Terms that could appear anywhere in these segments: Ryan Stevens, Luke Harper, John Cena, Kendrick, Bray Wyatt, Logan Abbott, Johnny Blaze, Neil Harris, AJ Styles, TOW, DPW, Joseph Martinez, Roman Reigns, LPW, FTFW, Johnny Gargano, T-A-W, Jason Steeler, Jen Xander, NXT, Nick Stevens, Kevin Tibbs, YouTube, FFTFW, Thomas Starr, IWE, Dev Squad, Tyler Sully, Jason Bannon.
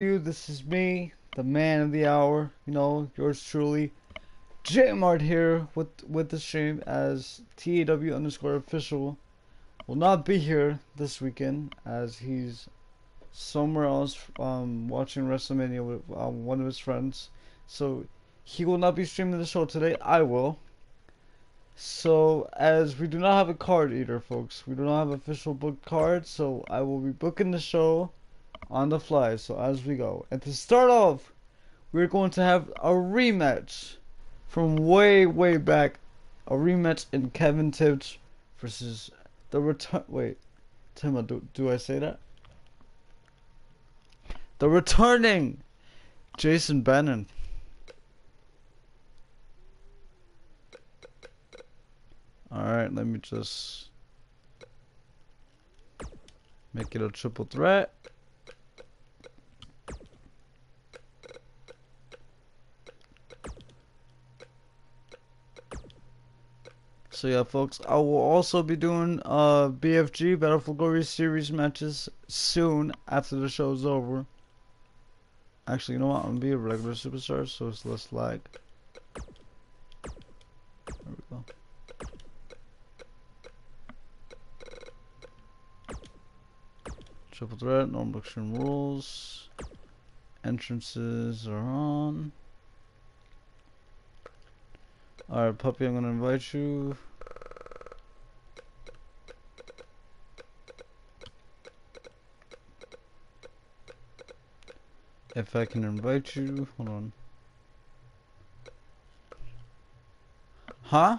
you. This is me, the man of the hour, you know, yours truly, J-Mart, here with the stream, as T-A-W _official will not be here this weekend as he's somewhere else watching WrestleMania with one of his friends, so he will not be streaming the show today. I will. So as we do not have a card either, folks, we do not have official booked cards, so I will be booking the show on the fly, so as we go. And to start off, we're going to have a rematch from way back, a rematch in Kevin Tibbs versus the return, the returning Jason Bannon. Alright, let me just make it a triple threat. So yeah, folks, I will also be doing BFG, Battle for Glory series matches soon after the show's over. Actually, you know what? I'm gonna be a regular superstar, so it's less lag. There we go. Triple threat, normal action rules. Entrances are on. Alright, puppy, I'm gonna invite you. If I can invite you, hold on. Huh?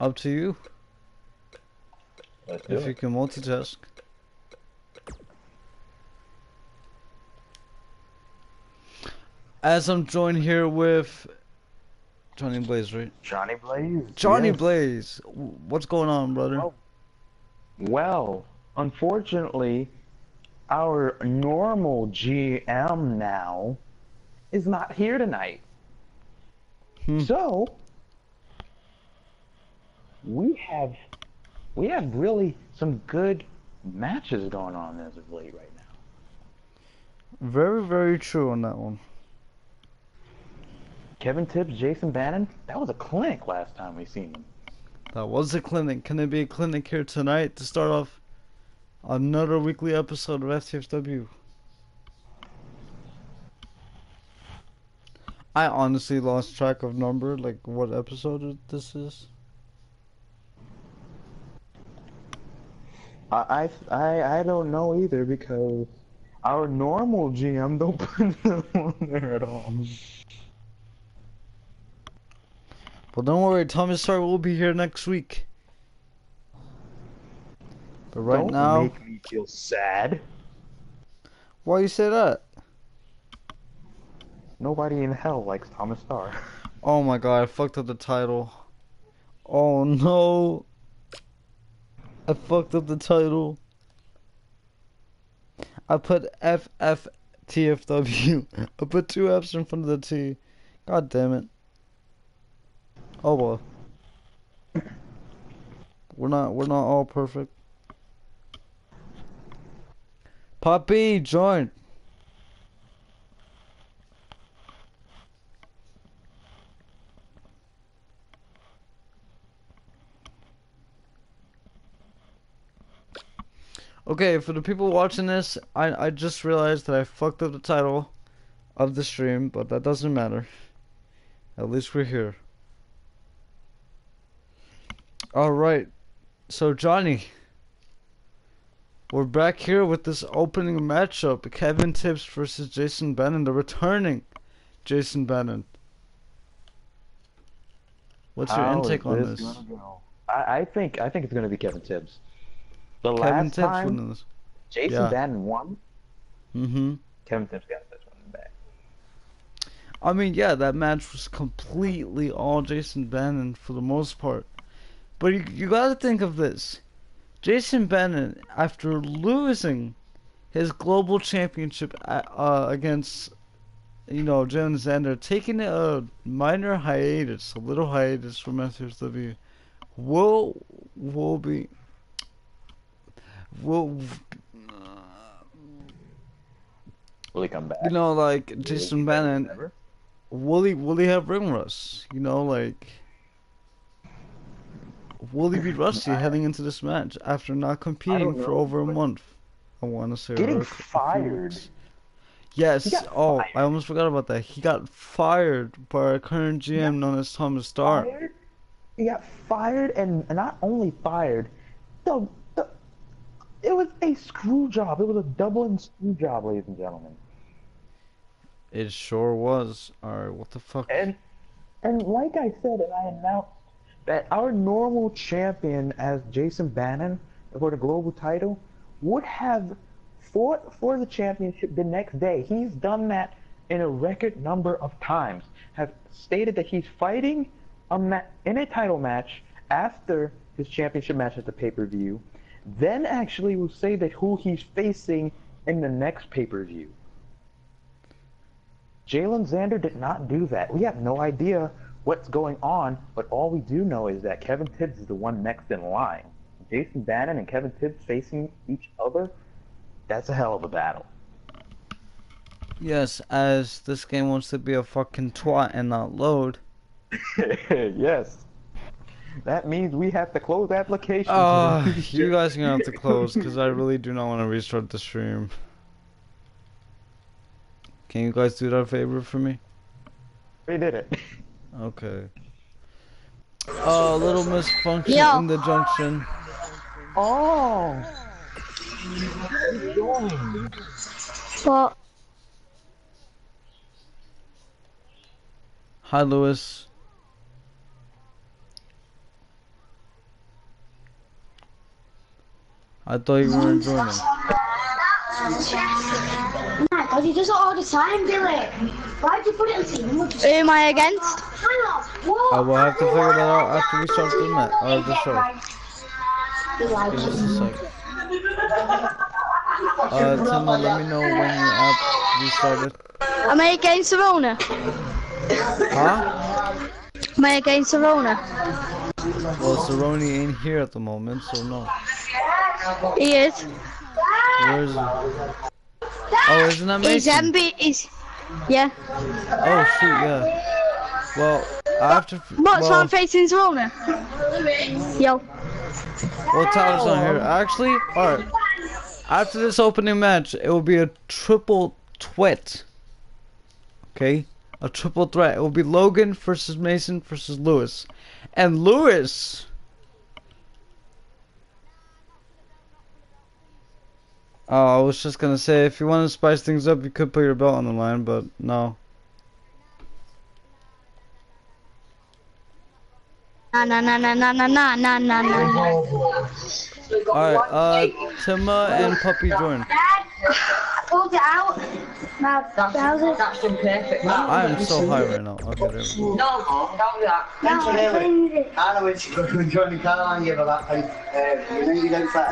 Up to you. Let's do it. If you can multitask. As I'm joined here with Johnny Blaze, right? Johnny Blaze. Johnny, yes. Blaze, what's going on, brother? Oh. Well, unfortunately, our normal GM now is not here tonight. So we have really some good matches going on as of late right now. Very true on that one. Kevin Tibbs, Jason Bannon, that was a clinic last time we seen him. That was a clinic. Can it be a clinic here tonight to start off another weekly episode of FTFW? I honestly lost track of number, like what episode this is. I don't know either, because our normal GM don't put them on there at all. Well, don't worry, Thomas Starr will be here next week. But right now, don't make me feel sad. Why you say that? Nobody in hell likes Thomas Starr. Oh my god, I fucked up the title. Oh no. I fucked up the title. I put FFTFW. I put 2 F's in front of the T. God damn it. Oh well. We're not all perfect. Poppy, join. Okay, for the people watching this, I just realized that I fucked up the title of the stream, but that doesn't matter. At least we're here. Alright, so Johnny, we're back here with this opening matchup, Kevin Tibbs versus Jason Bannon, the returning Jason Bannon. What's your intake on this? I think it's going to be Kevin Tibbs. The last time Jason Bannon won, Kevin Tibbs got this one back. I mean, yeah, that match was completely all Jason Bannon for the most part. But you gotta think of this. Jason Bannon, after losing his global championship against, you know, Jen Xander, taking a minor hiatus, a little hiatus from FFTW, will be will Will he come back? You know, like Jason Bannon. Will he have ring rust? You know, like, will he be rusty heading into this match after not competing for over a month? I want to say getting fired. Yes. Oh, fired. I almost forgot about that. He got fired by our current GM known as Thomas Starr. He got fired, and not only fired, it was a screw job. It was a Dublin screw job, ladies and gentlemen. It sure was. Alright, what the fuck? And like I said, and I announced that our normal champion as Jason Bannon for the global title would have fought for the championship the next day. He's done that in a record number of times. Have stated that he's fighting in a title match after his championship match at the pay-per-view. Then actually will say that who he's facing in the next pay-per-view. Jalen Xander did not do that. We have no idea what's going on, but all we do know is that Kevin Tibbs is the one next in line. Jason Bannon and Kevin Tibbs facing each other, that's a hell of a battle. Yes, as this game wants to be a fucking twat and not load. Yes. That means we have to close applications. You guys are going to have to close because I really do not want to restart the stream. Can you guys do that favor for me? We did it. Okay. Oh, a little misfunction in the junction. Oh. What are you doing? Well. Hi, Lewis. I thought you were enjoying it. My God, he does it all the time, Billy. Why'd you put it in team? Who am I against? I will have to figure that out after we start the match. The show. Give us a second. Tima, let me know when you started. Am I against Zeroni? Huh? Am I against Zeroni? Well, Zeroni ain't here at the moment, so no. He is. Where is he? Oh, isn't that Mason? He's MB. He's... Yeah. Oh, shoot, yeah. Well, I have to... What's wrong facing Zeroni? Yo. Well, Tyler's not here. Actually, alright. After this opening match, it will be a triple threat. Okay? A triple threat. It will be Logan versus Mason versus Lewis. And Lewis... Oh, I was just gonna say, if you want to spice things up, you could put your belt on the line, but no. Alright, Tima and Puppy join. Hold it out. I am so high right now. Okay, there we go. No, don't do that. I know it's good when Johnny Caroline gave her that thing. I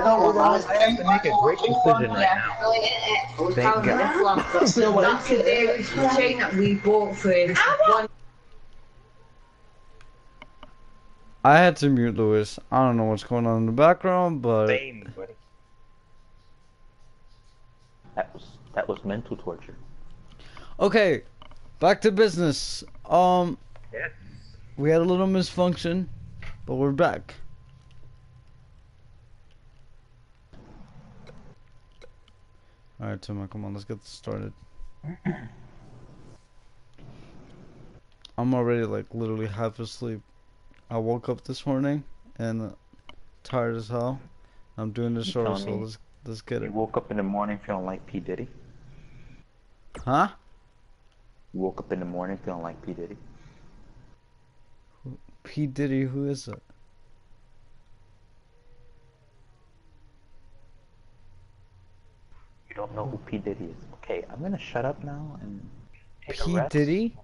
don't want that. I have to make a great decision right now. Thank God. So that's the Irish chain that we bought for him. I had to mute Lewis. I don't know what's going on in the background, but... Same, buddy. That was mental torture. Okay, back to business. Yes. We had a little misfunction, but we're back. All right, Tima, come on, let's get started. I'm already like literally half asleep. I woke up this morning and tired as hell. I'm doing this show, so let's get it. You woke up in the morning feeling like P. Diddy? Huh? You woke up in the morning feeling like P. Diddy? P. Diddy, who is it? You don't know who P. Diddy is. Okay, I'm gonna shut up now and take a rest. P. Diddy?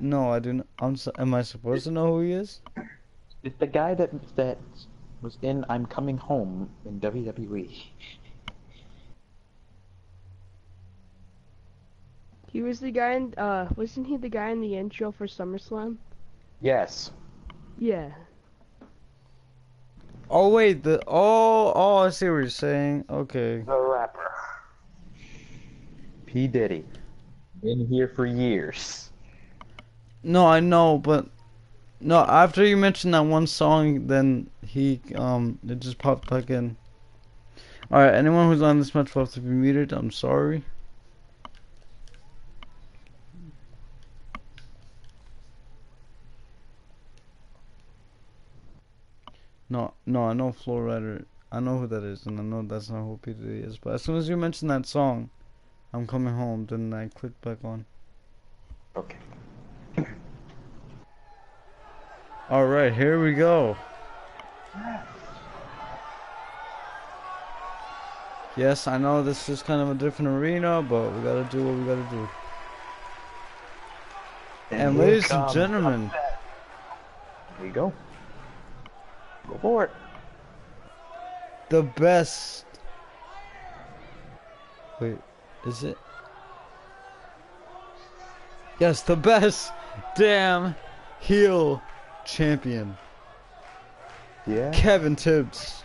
No, I didn't. Am I supposed to know who he is? It's the guy that was in I'm Coming Home in WWE. He was the guy in, wasn't he the guy in the intro for SummerSlam? Yes. Yeah. Oh wait, the oh I see what you're saying. Okay. The rapper. P. Diddy. Been here for years. No, I know, but no, after you mentioned that one song, then he it just popped back in. Alright, anyone who's on this match will have to be muted, I'm sorry. No, I know Flow Rider. I know who that is, and I know that's not who PDD is. But as soon as you mention that song, I'm coming home. Then I click back on. Okay. All right, here we go. Yes, I know this is kind of a different arena, but we gotta do what we gotta do. And ladies and gentlemen, here you go. Go for it. The best. Wait, is it? Yes, the best damn heel champion. Yeah. Kevin Tibbs.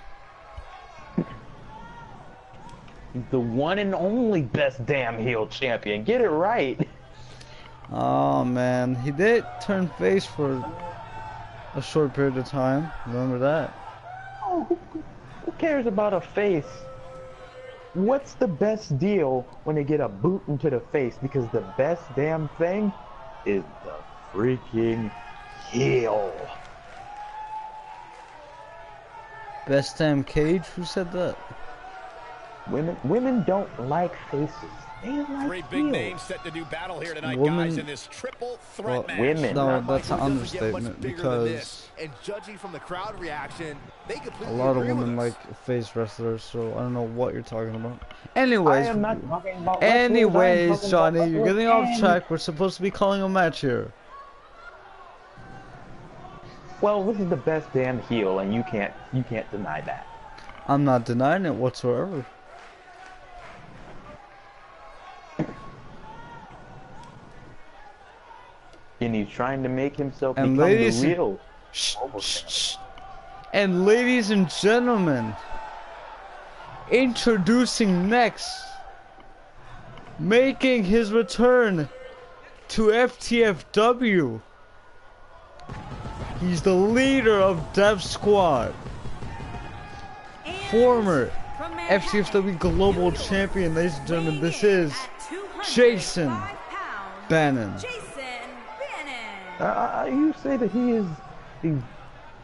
The one and only best damn heel champion. Get it right. Oh man, he did turn face for a short period of time. Remember that? Oh, who cares about a face? What's the best deal when they get a boot into the face? Because the best damn thing is the freaking heel. Best damn cage? Who said that? Women don't like faces. Like three big names set to do battle here tonight, guys, in this triple threat match. Women. No, that's an understatement, because and judging from the crowd reaction, they completely a lot of women like face wrestlers, so I don't know what you're talking about. Anyways, I am not talking about Johnny, you're getting off track. We're supposed to be calling a match here. Well, this is the best damn heel, and you can't deny that. I'm not denying it whatsoever. And he's trying to make himself and become the real. And ladies and gentlemen, introducing next, making his return to FTFW, he's the leader of Dev Squad, and former FTFW Global Champion. Ladies and gentlemen, this is Jason Bannon. You say that he is,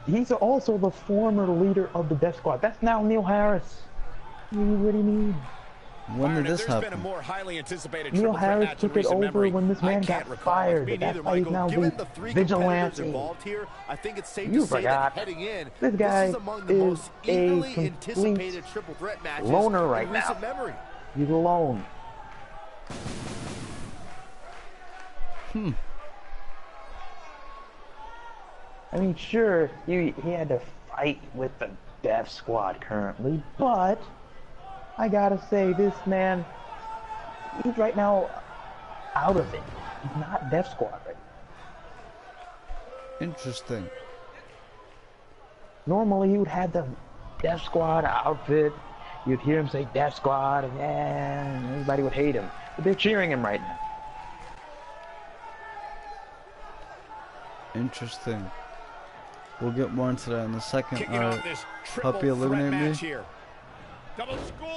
he's also the former leader of the Death Squad. That's now Neil Harris. What do you mean? When did this happen? Been a more highly anticipated Neil Harris took it over when this man got fired. That's why he's now the vigilante. Here, I think it's safe to say that heading in, this guy is a complete loner right now. He's alone. I mean, sure, he had to fight with the Dev Squad currently, but I gotta say, this man, he's right now out of it. He's not Dev Squad right now. Interesting. Normally, he would have the Dev Squad outfit. You'd hear him say Dev Squad, and yeah, everybody would hate him. But they're cheering him right now. Interesting. We'll get more into that in a second. Puppy eliminated me. Here.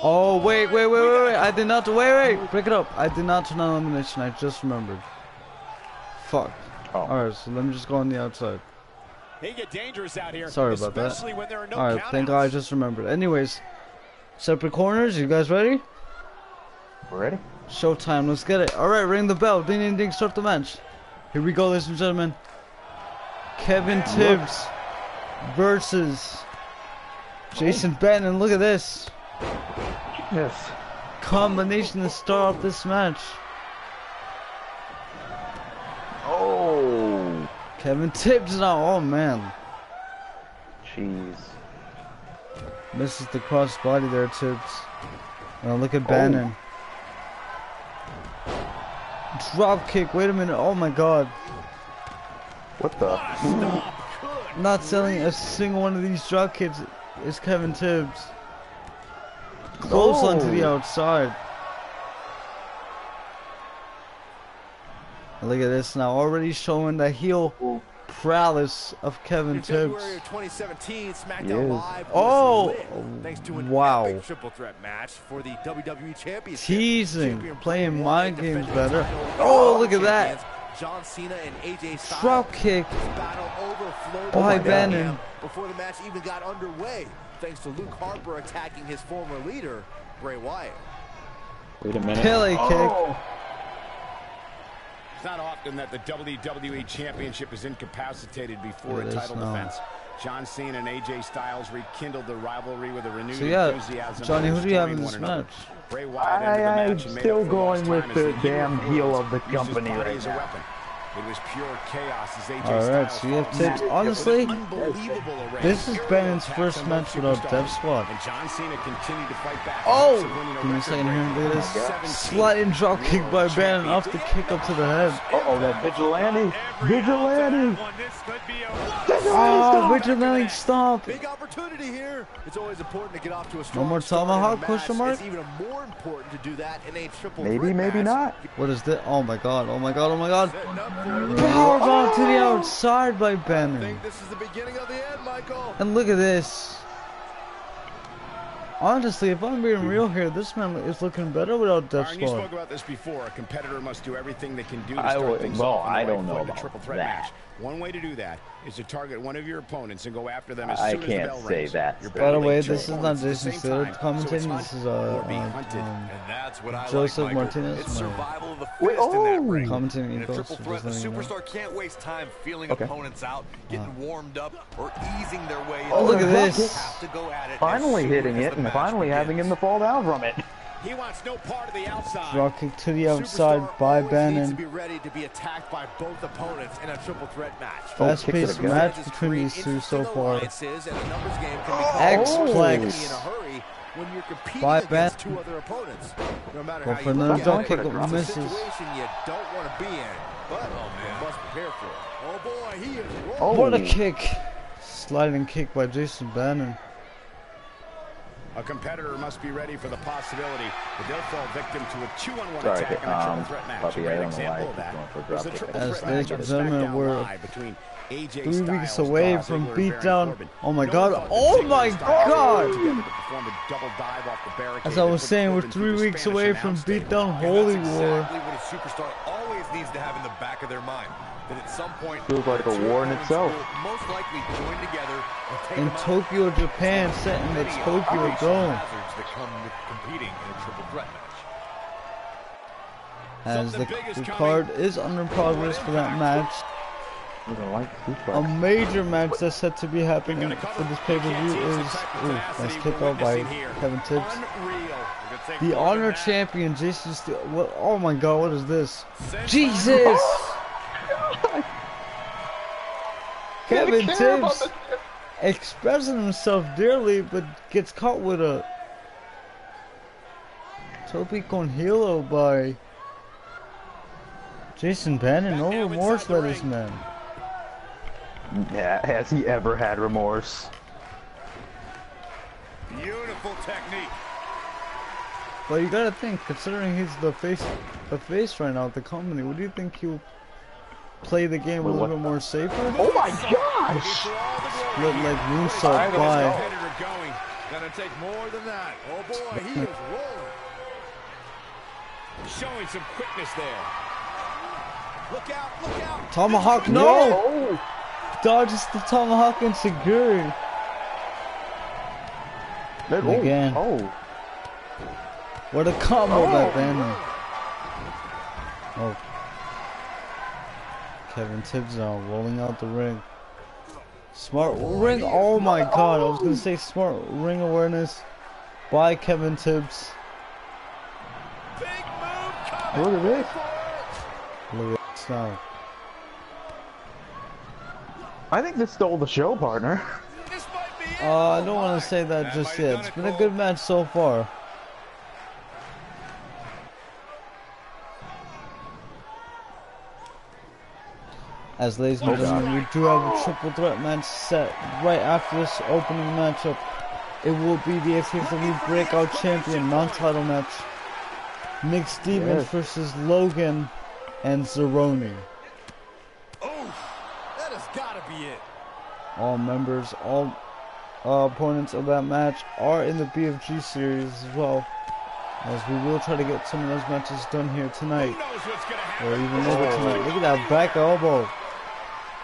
Oh, wait. I did not. Wait. Break it up. I did not turn on elimination. I just remembered. Fuck. Oh. Alright, so let me just go on the outside. They get dangerous out here. Sorry about that. No Alright, thank God I just remembered. Anyways, separate corners. You guys ready? We're ready. Showtime. Let's get it. Alright, ring the bell. Ding, ding, ding. Start the match. Here we go, ladies and gentlemen. Kevin Tibbs versus Jason Bannon. Look at this. Yes. Combination to start off this match. Oh. Kevin Tibbs now. Oh man. Jeez. Misses the crossbody there, Tibbs. Now look at Bannon. Oh. Drop kick. Wait a minute. Oh my God. What the? Not selling a single one of these drop kicks. It's Kevin Tibbs. Close onto the outside. Look at this now, already showing the heel prowess of Kevin Tibbs. February of 2017, SmackDown Live. Oh, thanks to an epic triple threat match for the WWE Championship. Teasing, playing mind games better. Oh, look at that. John Cena and AJ Styles. Drop kick by Bannon. Before the match even got underway, thanks to Luke Harper attacking his former leader, Bray Wyatt. Wait a minute. Pele kick. It's not often that the WWE Championship is incapacitated before a title defense. John Cena and AJ Styles rekindled the rivalry with a renewed enthusiasm. Johnny, who do you have in this match? Bray Wyatt I'm still going with the damn heel of the company right now. It was pure chaos as AJ Styles. So you have Tibbs. Honestly, this is Bannon's first match without Dev Squad. And John Cena continued to fight back. Oh! Give me a second here. Look at this. Sliding drop kick by Bannon off the kick up to the head. Uh-oh, that vigilante. Vigilante! Oh, vigilante stomp. Big opportunity here. It's always important to get off to a strong tomahawk question mark. It's even more important to do that in a triple threat match. Maybe, maybe not. What is this? Oh my god. Oh my god. Oh my god. Powerbomb to the outside by Bannon. I think this is the beginning of the end, Michael. And look at this. Honestly, if I'm being real here, this man is looking better without Death Squad. You spoke about this before. A competitor must do everything they can do to start things off. Well, I don't know about that. One way to do that is to target one of your opponents and go after them as soon as the bell rings. I can't say that. By the way, this is not Jason Bannon commentating. This is Joseph Martinez commentating. In a triple threat, the superstar can't waste time feeling opponents out, getting warmed up, or easing their way. Oh, look at this! Finally hitting it and finally having him to fall down from it. He wants no part of the outside. Drop kick to the outside by Bannon. Needs to be ready to be attacked by both opponents in a triple threat match. Fast-paced match between these two so far. X-Plex by Bannon. Go for another drop kick that misses. Oh, what a kick. Sliding kick by Jason Bannon. A competitor must be ready for the possibility that they'll fall victim to a 2-on-1 attack and a triple threat match. A great example of that is the triple threat match on SmackDown Live between AJ Styles, 3 weeks away from beatdown. Oh my god. Oh my god! As I was saying, we're 3 weeks away from beatdown Holy War. That's exactly what a superstar always needs to have in the back of their mind. That at some point feels like a war in itself. Most likely join together in Tokyo, Japan, set in its Tokyo Dome. As the card is under progress for that match. A major match that's set to be happening for this pay-per-view is nice kickoff by Kevin Tibbs. The Honor Champion, Jason. What? Oh my God! What is this? Jesus! Kevin Tibbs expressing himself dearly, but gets caught with a topi con hilo by Jason Bannon. No remorse by this man. Yeah, has he ever had remorse? Beautiful technique. Well, you gotta think, considering he's the face right now of the company. What do you think he'll play the game a little bit more safer? Oh my gosh! Split leg moonsault by. Gonna take more than that. Oh boy, he is rolling. Showing some quickness there. Look out! Look out! Tomahawk, no! Dodges the tomahawk and Seguri. Again. Oh! What a combo by Bannon. Oh. Kevin Tibbs now rolling out the ring. Smart ring. Oh my god. I was going to say smart ring awareness by Kevin Tibbs. Big move coming. Look at this. Look at this now. I think this stole the show, partner. I don't want to say that just yet. It's been a good match so far. As ladies and gentlemen, we do have a triple threat match set right after this opening matchup. It will be the FTFW Breakout Champion non-title match. Nick Stevens versus Logan and Zeroni. That has gotta be it. All opponents of that match are in the BFG series as well, as we will try to get some of those matches done here tonight, or even over tonight. Look at that back elbow,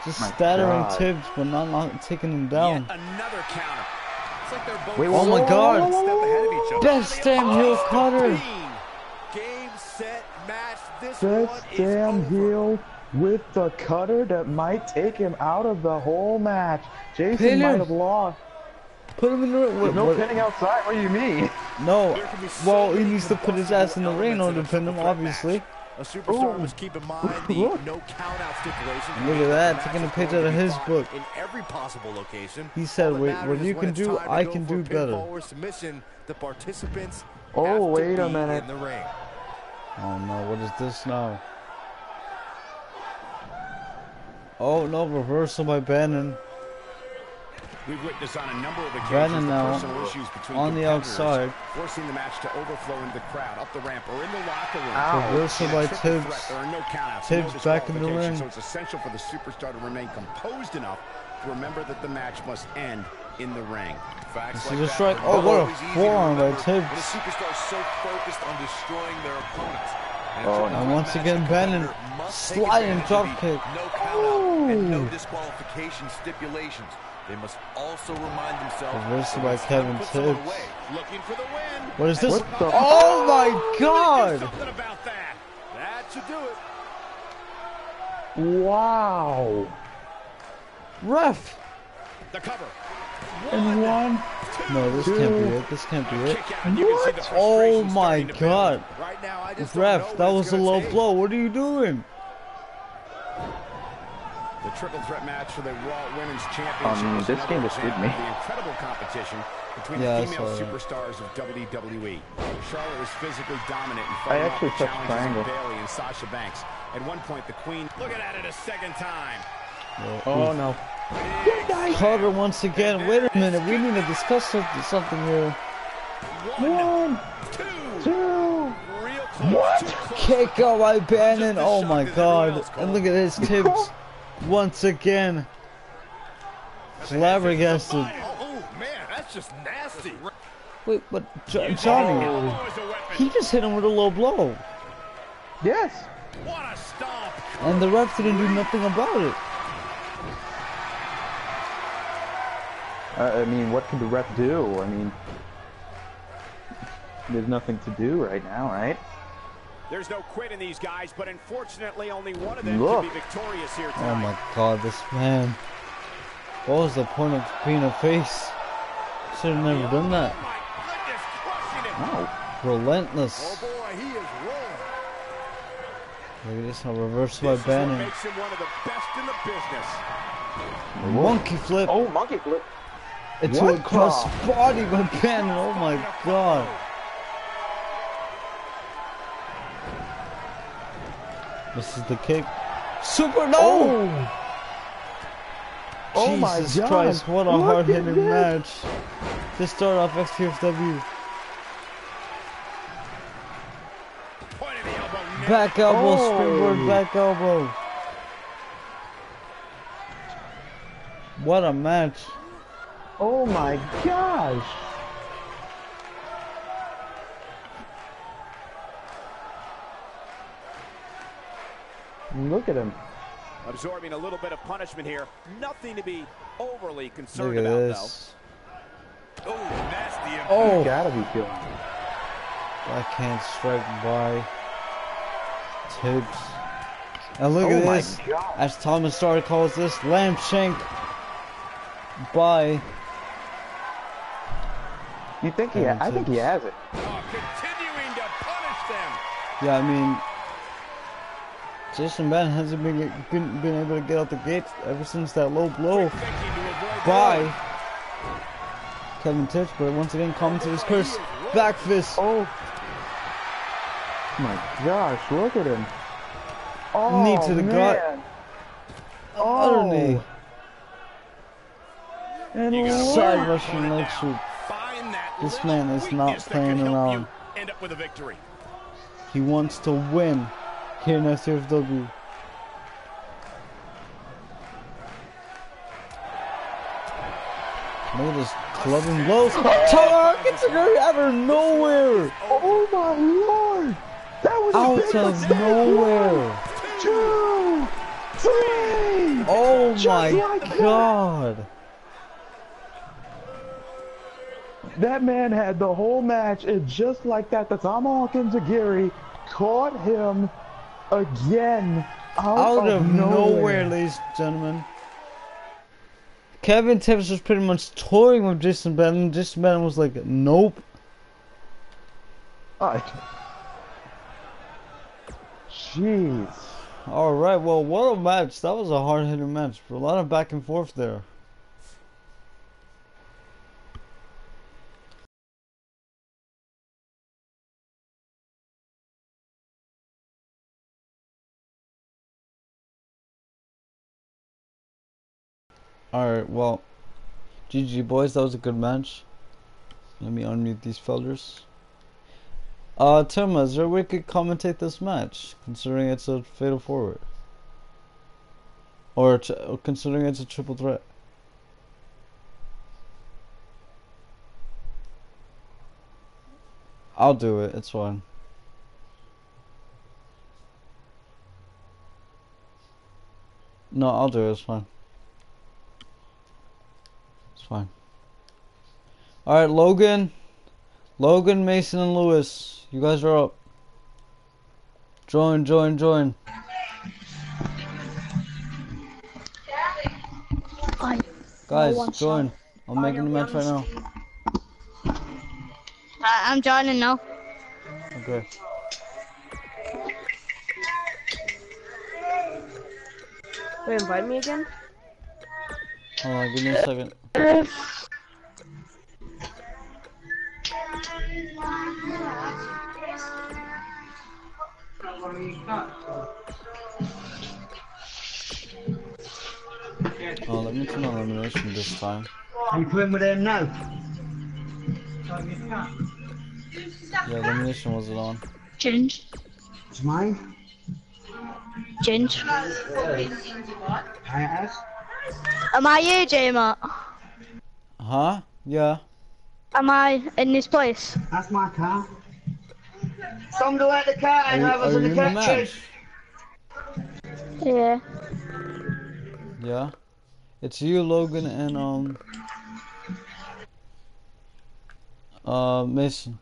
just staggering Tibbs, but not taking him down. Another counter. It's like they're both oh my God! Best damn heel cutter. Game, set, match. This best damn heel with the cutter that might take him out of the whole match. Jason might have lost. Put him in the ring. There's no pinning outside. What do you mean? No. Well, he needs to put his ass in the ring or defend him, obviously. A superstar must keep in mind the no count out stipulation. Look at that, taking a page out of his book. In every possible location. He said, "Wait, what you can do, I can do better." Oh, wait a minute. Oh no, what is this now? Oh no, reversal by Bannon. We've witnessed on a number of occasions personal issues between on the outside, forcing the match to overflow into the crowd, up the ramp, or in the locker room. Reversal by Tibbs. Tibbs back in the ring. So it's essential for the superstar to remain composed enough to remember that the match must end in the ring. Facts like that. Oh, what a forearm by Tibbs. The superstar is so focused on destroying their opponents. And once again, Bannon sliding drop kick. No count and no disqualification stipulations. They must also remind themselves. Reversal by Kevin Tibbs. What is this? What the my God! That should do it. Wow. Ref. The cover. And one. No, this can't be it. This can't be it. What? Oh my God! Right now, I just ref, that was a low blow. What are you doing? The triple threat match for the Raw Women's Championship. This game just did me. The incredible competition between the female superstars of WWE. Charlotte was physically dominant in fighting off the challenges of Bayley and Sasha Banks. At one point, the Queen. Looking at it a second time. Oh no! Carter once again. Wait a minute. We need to discuss something here. One, two. What? Kick out by Bannon. Oh my God! And look at his Tibbs. Once again, flabbergasted. Oh man, that's just nasty. Wait, but Johnny, he just hit him with a low blow. Yes. What a stomp. And the ref didn't do nothing about it. I mean, what can the ref do? I mean, there's nothing to do right now, right? There's no quit in these guys, but unfortunately only one of them can be victorious here tonight. Oh my God, this man. What was the point of being a face? Should have never done that. Oh, relentless. Oh boy, he is rolling. Look at this, a reverse by Bannon. Makes him one of the best in the business. Monkey flip. Oh, monkey flip. It's a cross body by Bannon. Oh my God. This is the kick. Super Oh my God. Jesus Christ, what a hard-hitting match. This started off FTFW. Back elbow, springboard back elbow. What a match. Oh my gosh. Look at him. Absorbing a little bit of punishment here. Nothing to be overly concerned about, though. Oh, nasty. Oh, gotta be killed. Backhand strike by Tibbs. And look at this. God. As Thomas Starr calls this, lamp shank by. You think he? I think he has it. Oh, continuing to punish them. Yeah, I mean. Jason Bannon hasn't been able to get out the gate ever since that low blow by Kevin Tibbs, but once again, commentator's curse. Back fist. Oh my gosh! Look at him. Oh, knee to the gut. Oh, knee. And side Russian leg shoot. This man is not playing around. End up with a victory. He wants to win here in FTFW. Look at this clubbing blows. Toro gets a great out of nowhere. Oh my lord! That was out of nowhere. 1, 2, 3. Oh my god! That man had the whole match, and just like that, the Tomahawk and Zagiri caught him again out of nowhere, ladies and gentlemen. Kevin Tibbs was pretty much touring with Jason Bannon. Jason Bannon was like, nope. Jeez. Alright, well, what a match. That was a hard-hitting match. A lot of back and forth there. Alright, well, GG boys, that was a good match. Let me unmute these fellas. Toma, is there a way we could commentate this match, considering it's a fatal forward? Or considering it's a triple threat? I'll do it, it's fine. No, I'll do it, it's fine. Fine. Alright, Logan, Mason, and Lewis, you guys are up. Join. Guys, join. I'm making the match right now. I'm joining now. Okay. Wait, invite me again? Hold on, give me a second. Oh, let me turn on animation this time. Are you playing with them now? Yeah, the animation wasn't on. Change. It's mine. Change. I asked. Am I here, J-Mart? Huh? Yeah. Am I in this place? That's my car. Somebody let the car and have us in the catch. Yeah. Yeah. It's you, Logan, and Mason.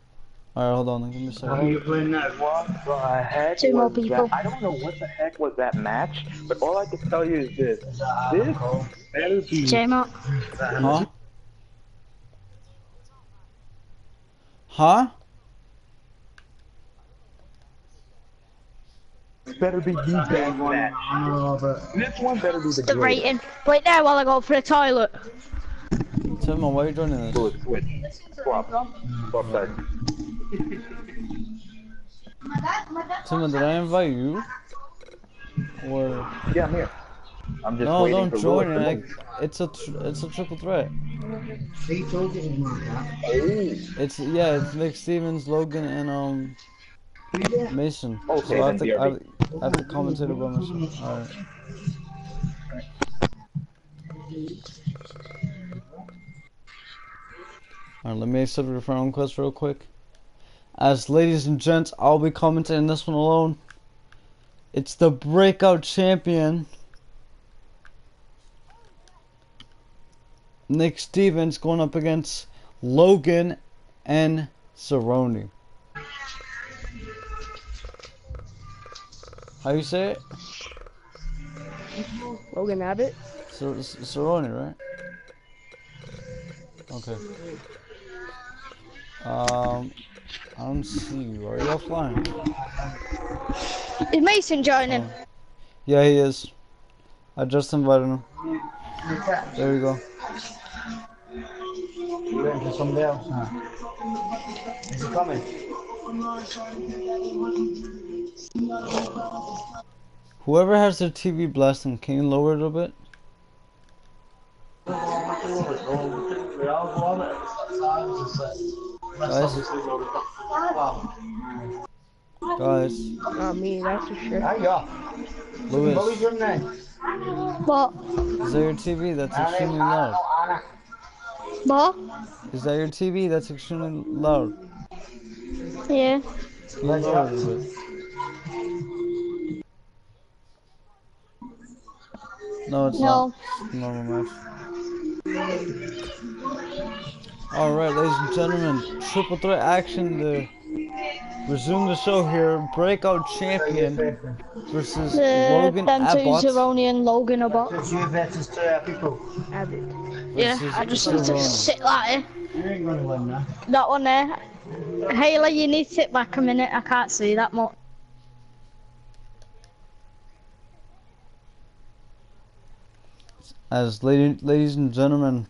Alright, hold on. Give me a second. Are you playing that? What the heck? Two more people. I don't know what the heck was that match, but all I can tell you is this. J-Mart. Huh? Huh? This better be the bad one. This one better be the rating. Wait there while I go for the toilet. Tell me, why are you joining this? Timon, did I invite you? Or yeah, I'm here. I'm just waiting. No, don't join it. It's a triple threat. It's Nick Stevens, Logan, and Mason. Oh, so I have to commentate about myself. All right. Alright, let me accept your friend request real quick. As ladies and gents, I'll be commentating this one alone. It's the breakout champion, Nick Stevens, going up against Logan and Zeroni. How you say it? Logan Abbott? Zeroni, right? Okay. I don't see you. Are you offline? Is Mason joining? Yeah, he is. I just invited him. There we go. You're waiting for somebody else now. Is he coming? Whoever has their TV blasting, can you lower it a bit? Guys. Not me, that's for sure. Hi, y'all. Louis. What was your name? What? Is that your TV? That's extremely loud. What? Is that your TV? That's extremely loud. Yeah. No, it's not. Never mind. Alright, ladies and gentlemen, triple threat action to resume the show here. Breakout champion versus Logan Abbott. Zeroni and Logan Abbott. Abbott. Yeah, I just need to sit like that. That one there. Haley, you need to sit back a minute. I can't see that much. As ladies and gentlemen,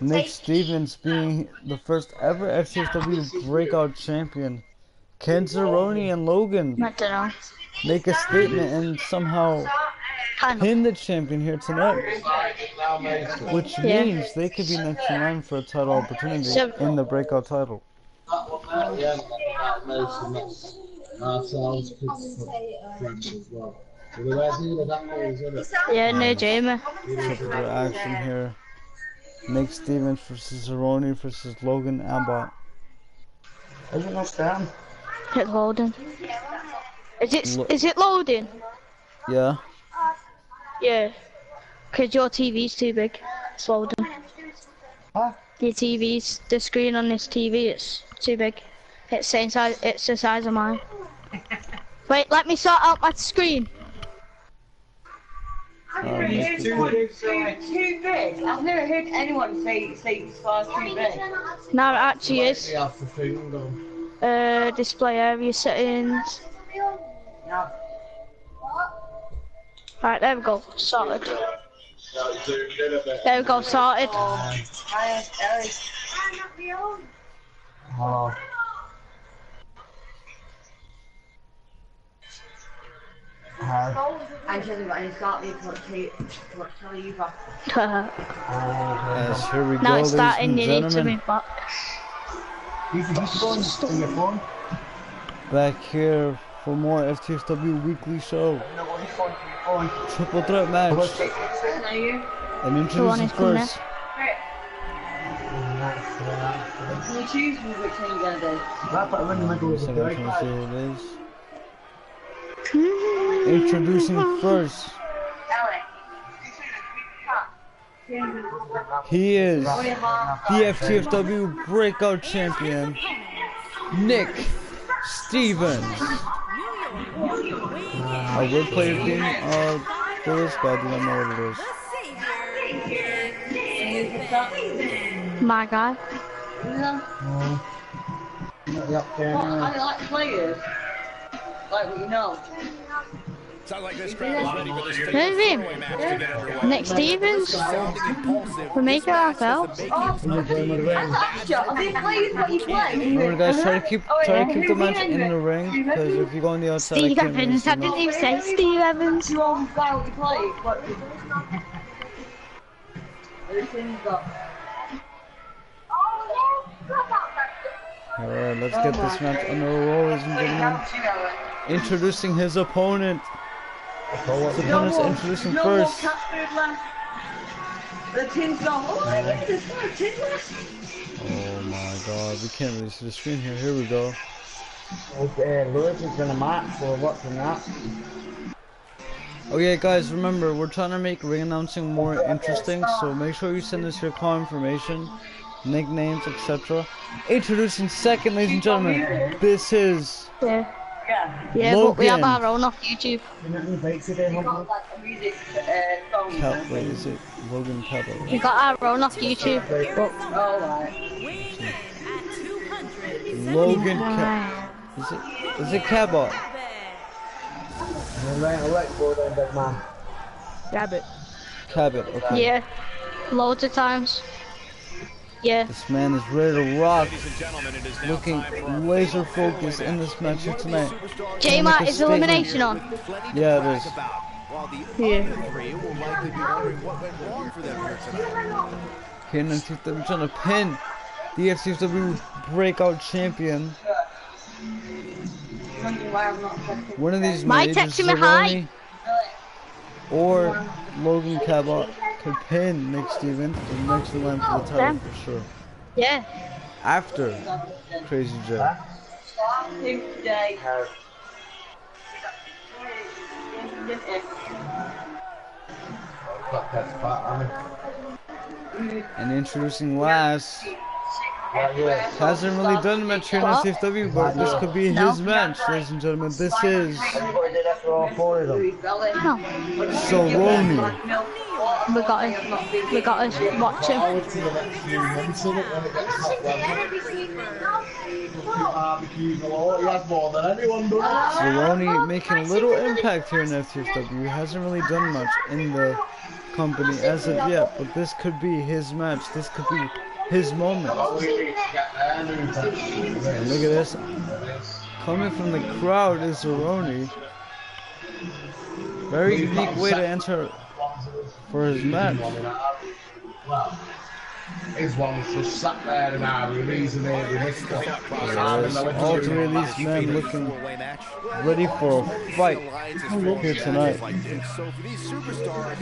Nick Stevens being the first ever FTFW breakout champion, can Zeroni and Logan make a statement and somehow pin the champion here tonight, which means they could be next in line for a title opportunity in the breakout title. Yeah, no, Jamie. Triple threat action here. Nick Stevens versus Zeroni versus Logan Abbott. Is it not down? It's loading. Is it loading? Yeah. Yeah. Cause your TV's too big. It's loading. Huh? Your TV's, the screen on this TV, it's too big. It's the same size. It's the size of mine. Wait, let me sort out my screen. Too big. I've never heard anyone say this far too big. No, it actually is. Display area settings. No. Right, there we go. Sorted. There we go. Sorted. Hello. Yes, here we go. Now it's starting, you need to move back. Back here for more FTFW weekly show. Triple threat match. And introducing first. Can you choose which one you're gonna do? Introducing first, he is the FTFW breakout champion, Nick Stevens. I will play a game for this guy, I don't know what it is. My guy. I like players. Like what you know. Nick Stevens? We make it ourselves. Alright guys, try to keep the match in the ring, because if you go on the outside, Steve Evans, how did you say Steve Evans? Alright, let's get this match on the roll, ladies and gentlemen. Introducing his opponent. His opponent's introducing first. Oh my god, we can't really see the screen here. Here we go. Okay, Lewis is in a match, we're watching that. Okay guys, remember, we're trying to make ring announcing more interesting, so make sure you send us your call information, nicknames, etc. Introducing second, ladies and gentlemen, this is... Yeah, Logan. But we have our own off YouTube. Wait, is it Logan Pedal? Right? We got our own off YouTube. Logan Cab. Is it Cabot? Cabot. Okay. Yeah, loads of times. Yeah. This man is ready to rock, looking laser focused in this match here tonight. J-Mart, is elimination on? Yeah, it is. Yeah. Pin and FTFW trying to pin the FTFW breakout champion. One of these might Zeroni or Logan Cabot could pin Nick Stevens and next in line for the title for sure. Yeah. After Crazy Joe. And introducing last, hasn't really done much here in FTFW, but this could be his match, ladies and gentlemen. This is Zeroni. We got to watch him. Zeroni making a little impact here in FTFW. Hasn't really done much in the company as of yet, but this could be his match. This could be his moment. And look at this. Coming from the crowd is Zeroni. Very unique way to enter for his match. His one's just sat there and all three of these men looking ready for a fight here tonight. So for these superstars,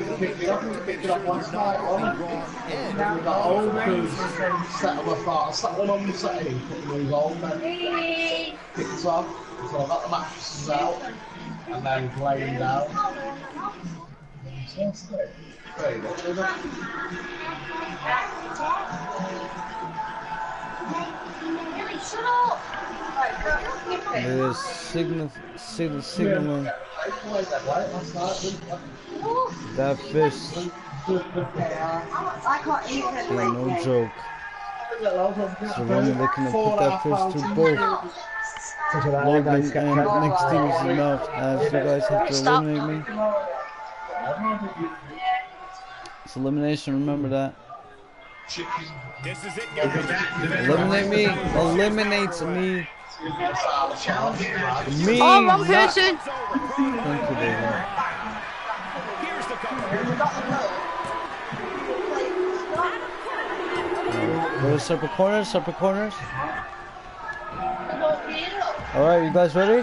there's signaling that fist. Yeah, no joke. Zeroni looking to put that fist through both Logan and Nick Stevens' mouth. As you guys have to eliminate me. It's elimination, remember that. This is it, eliminate me, eliminates me. Me, oh, one person. Thank you, baby. Go to separate corners, separate corners. Alright, you guys ready?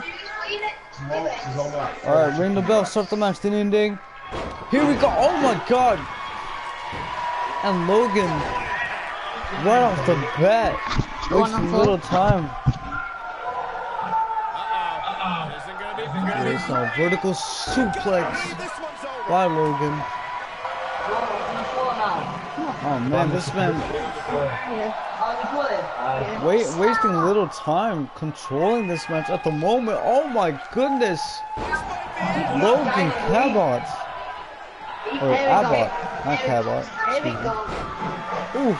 Alright, ring the bell, start the match, ding ding ding. Here we go, oh my god! And Logan, right off the bat, wasting a little time. There's a vertical suplex by Logan. Oh man, this man wasting a little time controlling this match at the moment. Oh my goodness! Logan Cabot. Or Abbott, not Cabot. Ooh.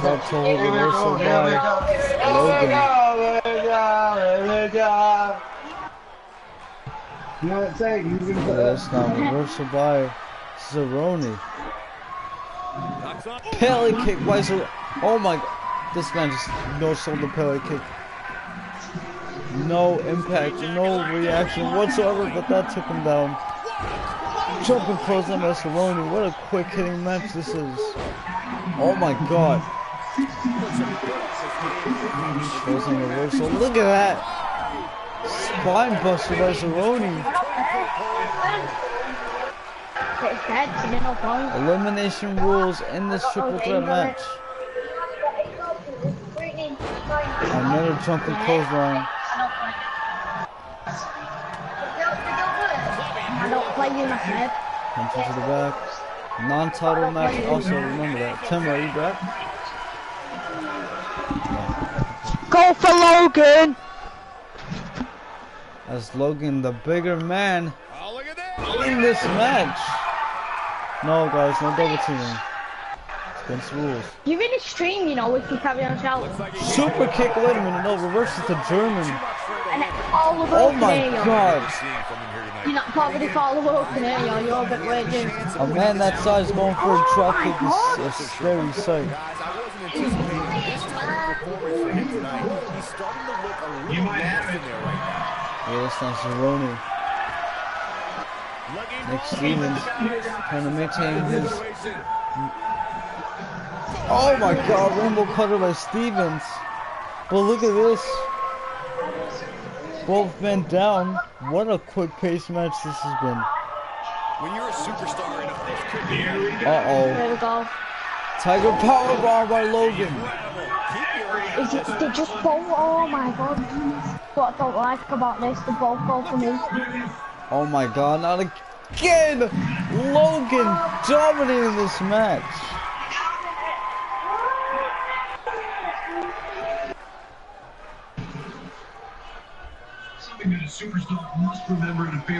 That's a little reversal by Logan. That's not reversal by Zeroni. Pele kick, why is it? Oh my god. This man just no-sold the Pele kick. No impact, no reaction whatsoever, but that took him down. Jumping clothesline by Zeroni. What a quick hitting match this is. Oh my god. Closing reversal. Look at that. Spine buster by Zeroni. Elimination rules in this triple threat match. Another jumping clothesline. Punches to the back. Non-title match. Also remember that. Tim, are you back? Go for Logan. As Logan, the bigger man, in this match. No, guys, no double teaming. Against the rules. You're in a stream, you know, with the carry on shout. Super kick. Wait a minute. No, reverses to German. And all over. Oh my god. You're not probably fall over here, you're a bit weird, dude. A man that size going for a drop kick is a scary sight. Yeah, that's not Zeroni. Nick Stevens trying to maintain his Oh my god, Rumble cutter by Stevens. But look at this. Both men down. What a quick pace match this has been. When you're a superstar in a this could be. Uh-oh. Tiger powerbomb by Logan. They just both, oh my god. What I don't like about this, they both go for me. Oh my god, not again! Logan dominating this match.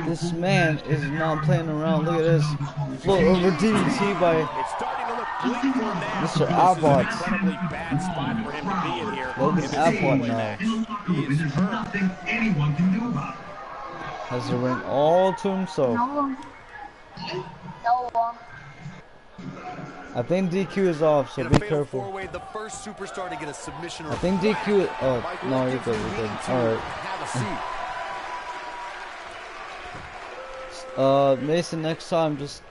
This man is not playing around. Look at this float over DDT by Mr. Abbott. Logan Abbott now has the ring all to himself. I think DQ is off, so be careful. I think DQ. Oh no, you're good. You're good. All right. Mason, next time just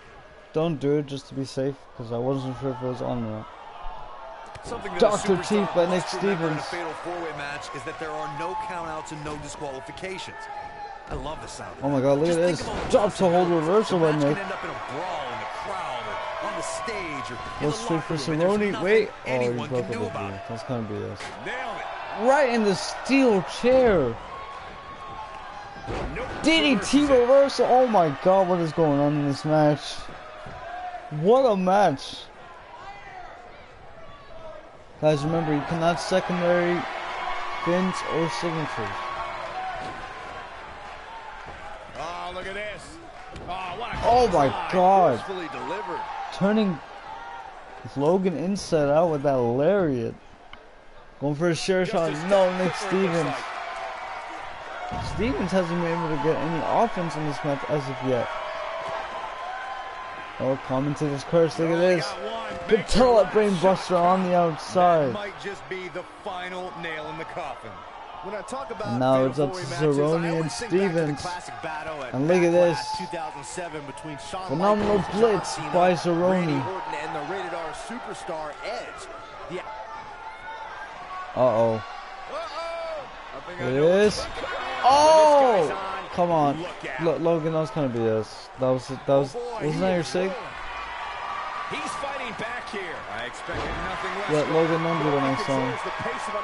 don't do it just to be safe, because I wasn't sure if it was on or not. Dr. Teeth by Nick Stevens. A fatal four-way match is that there are no countouts and no disqualifications. I love the sound. Oh my god, look at this. Drop to hold reversal by Nick. Let's shoot for Zeroni. Wait. Oh, you broke it up here. That's gonna be this. Right in the steel chair. DDT reversal! Oh my god, what is going on in this match? What a match! Guys, remember, you cannot secondary pins or signatures. Oh, look at this! Oh my god! Turning Logan inside out with that lariat. Going for a share shot. No, Nick Stevens. Stevens hasn't been able to get any offense in this match as of yet. Oh, commentator's curse, look at this. Patella brainbuster on the outside. Might just be the final nail in the coffin. When I talk about now it's up to Zeroni and Stevens. And look at this. Phenomenal blitz by Zeroni. Uh-oh. It is. Oh, come on, Logan. That was gonna be us. That was. Wasn't that your sig? He's fighting back here. I expected nothing less. Let Logan undo the next song.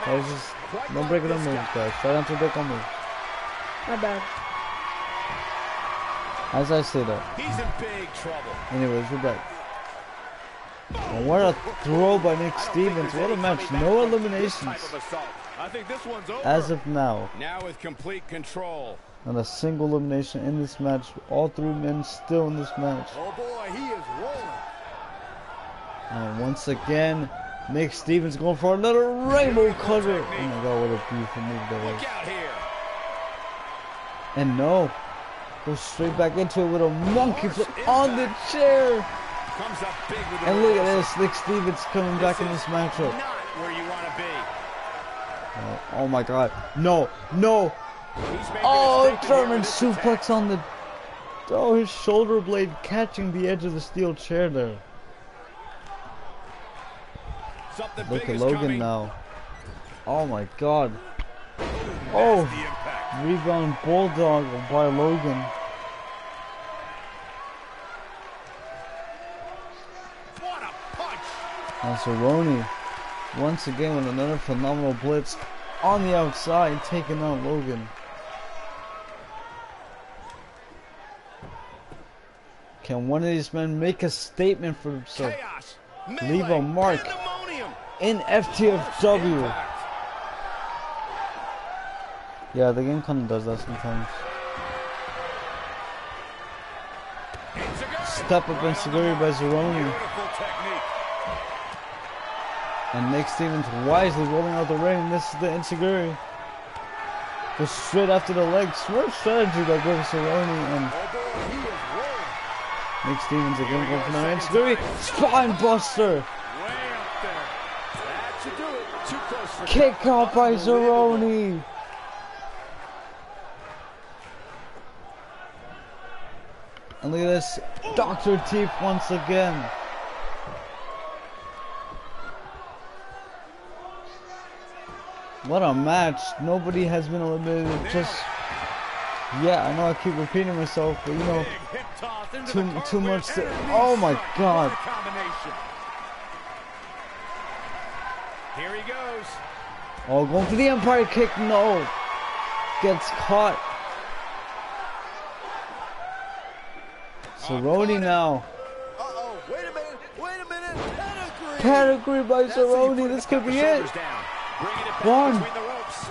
That was just. Don't break it on me, guys. Try not to break on me. My bad. As I say that. He's in big trouble. Anyways, we're back. And what a throw by Nick Stevens. What a match. No eliminations. I think this one's over. As of now. Now with complete control. And a single elimination in this match. All three men still in this match. Oh boy, he is rolling. And once again, Nick Stevens going for another rainbow cutter. Oh my god, what a beautiful move that was. Look out here. And no. Goes straight back into it with a monkey flip on the chair. Comes up big with the and look at this, Nick Stevens coming back in this matchup. Not where you want to be. Oh my god. No, no. Oh, German suplex on the... Oh, his shoulder blade catching the edge of the steel chair there. Look at Logan now. Oh my god. Oh, rebound bulldog by Logan. What a punch! That's Zeroni. Once again with another phenomenal blitz on the outside, taking out Logan. Can one of these men make a statement for himself? Chaos, melee, leave a mark in FTFW. Yeah, the game kind of does that sometimes. Step up and security by Zeroni. And Nick Stevens wisely rolling out the ring. This is the Insiguri. Goes straight after the leg. Smart strategy by Zeroni and Nick Stevens again going for another Insiguri. Spine buster! Kick out by Zeroni! And look at this. Dr. Teeth once again. What a match. Nobody has been eliminated. Just, yeah, I know I keep repeating myself, but you know, too much to, oh my God. Here he goes. Oh, going for the Empire kick. No. Gets caught. Zeroni now. Uh-oh, wait a minute, pedigree by Zeroni, this could be it. Down. It 1,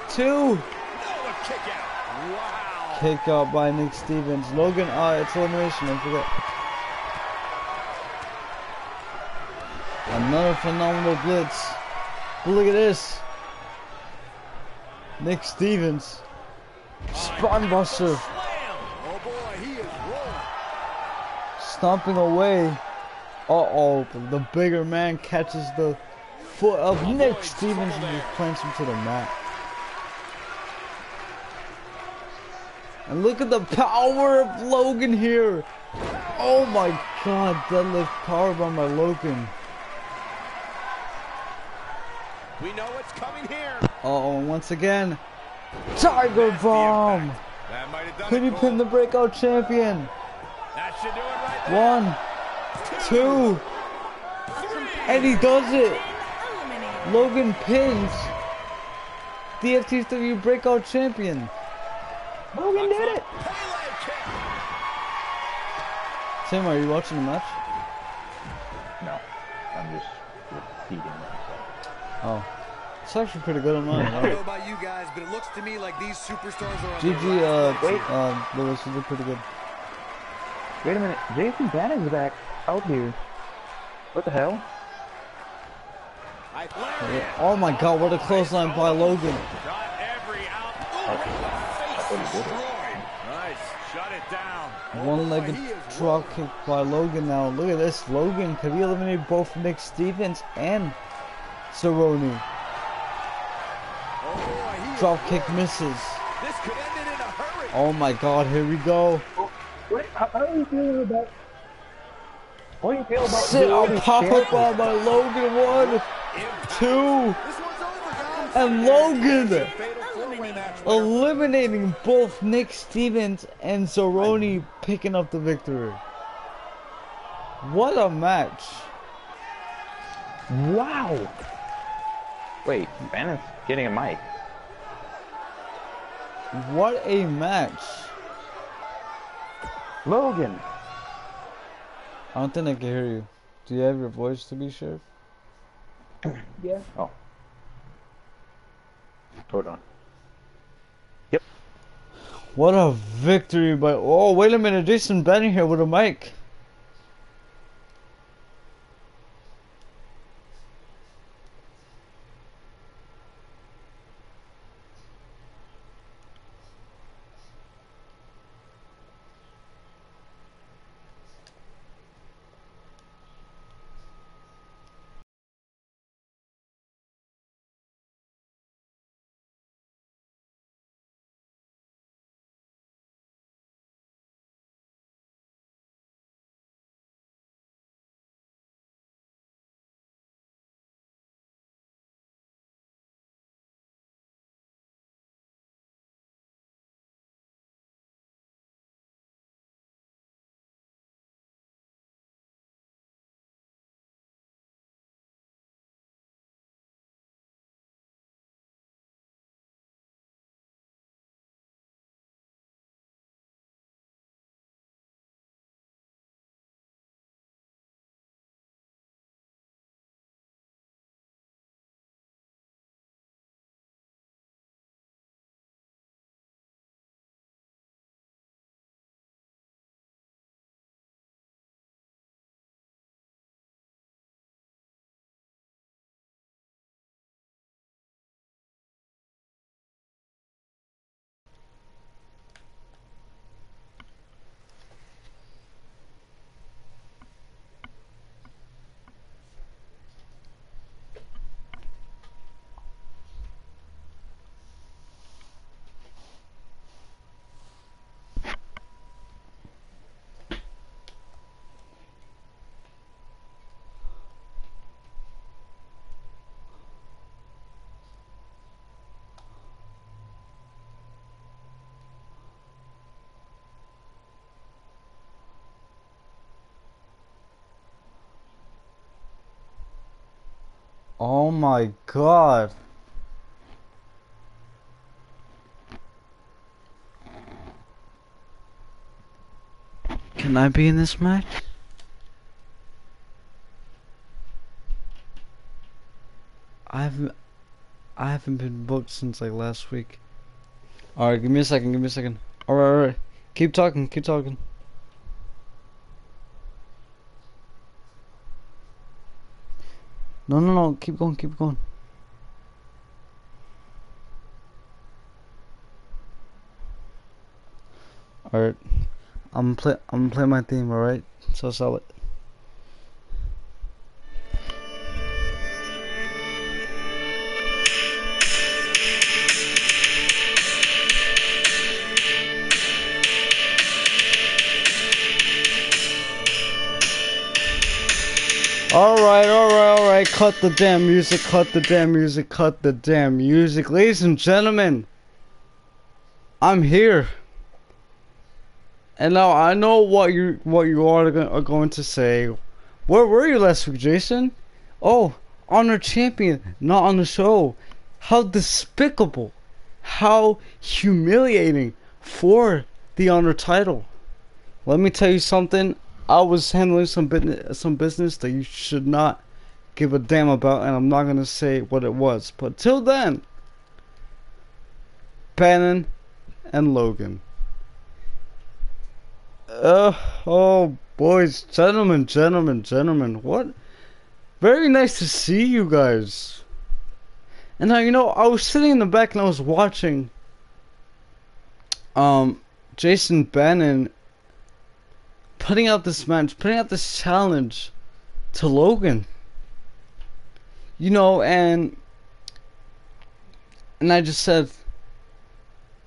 2. No, kick out. Wow. Kick out by Nick Stevens. Logan, it's elimination, I forget. Another phenomenal blitz. But look at this. Nick Stevens. Spine buster. Stomping away. Uh-oh, the bigger man catches the foot of Nick Stevens and plants him to the mat. And look at the power of Logan here. Oh my God, deadlift powerbomb by Logan. We know what's coming here. Uh-oh, once again, Tiger Bomb. Could he pin the breakout champion? That should do it right there. 1, 2, 3. And he does it. Logan pins the FTFW breakout champion. Logan did it. Tim, are you watching the match? No, I'm just repeating myself. Oh. It's actually pretty good on mine. I don't know about you guys, but it looks to me like these superstars are on GG, Lewis, you did pretty good. Wait a minute, Jason Bannon's back out here. What the hell? Oh my God, what a clothesline by Logan. Got every out. Nice, shut it down. One-legged drop kick by Logan now. Look at this, Logan, could he eliminate both Nick Stevens and Zeroni? Drop kick misses. This could end it in a hurry. Oh my God, here we go. Wait, how do you feel about sit on pop-up ball by Logan? 1, 2, and Logan eliminating both Nick Stevens and Zeroni, picking up the victory. What a match. Wow. Wait, Bannon's getting a mic. What a match. Logan. I don't think I can hear you. Do you have your voice to be sure? Yeah. Oh. Hold on. Yep. What a victory by... Oh, wait a minute. Jason Bannon here with a mic. Oh my god. Can I be in this match? I haven't been booked since like last week. Alright, give me a second. Alright. Keep talking. No, keep going. Alright. I'm gonna play my theme, alright? So sell it. Alright, cut the damn music. Ladies and gentlemen, I'm here. And now I know what you are going to say. Where were you last week, Jason? Oh, Honor Champion, not on the show. How despicable. How humiliating for the Honor title. Let me tell you something. I was handling some business that you should not give a damn about, and I'm not gonna say what it was. But till then, Bannon and Logan. Oh boys, gentlemen, what? Very nice to see you guys. And now, you know, I was sitting in the back and I was watching Jason Bannon putting out this match, putting out this challenge to Logan. You know, and I just said,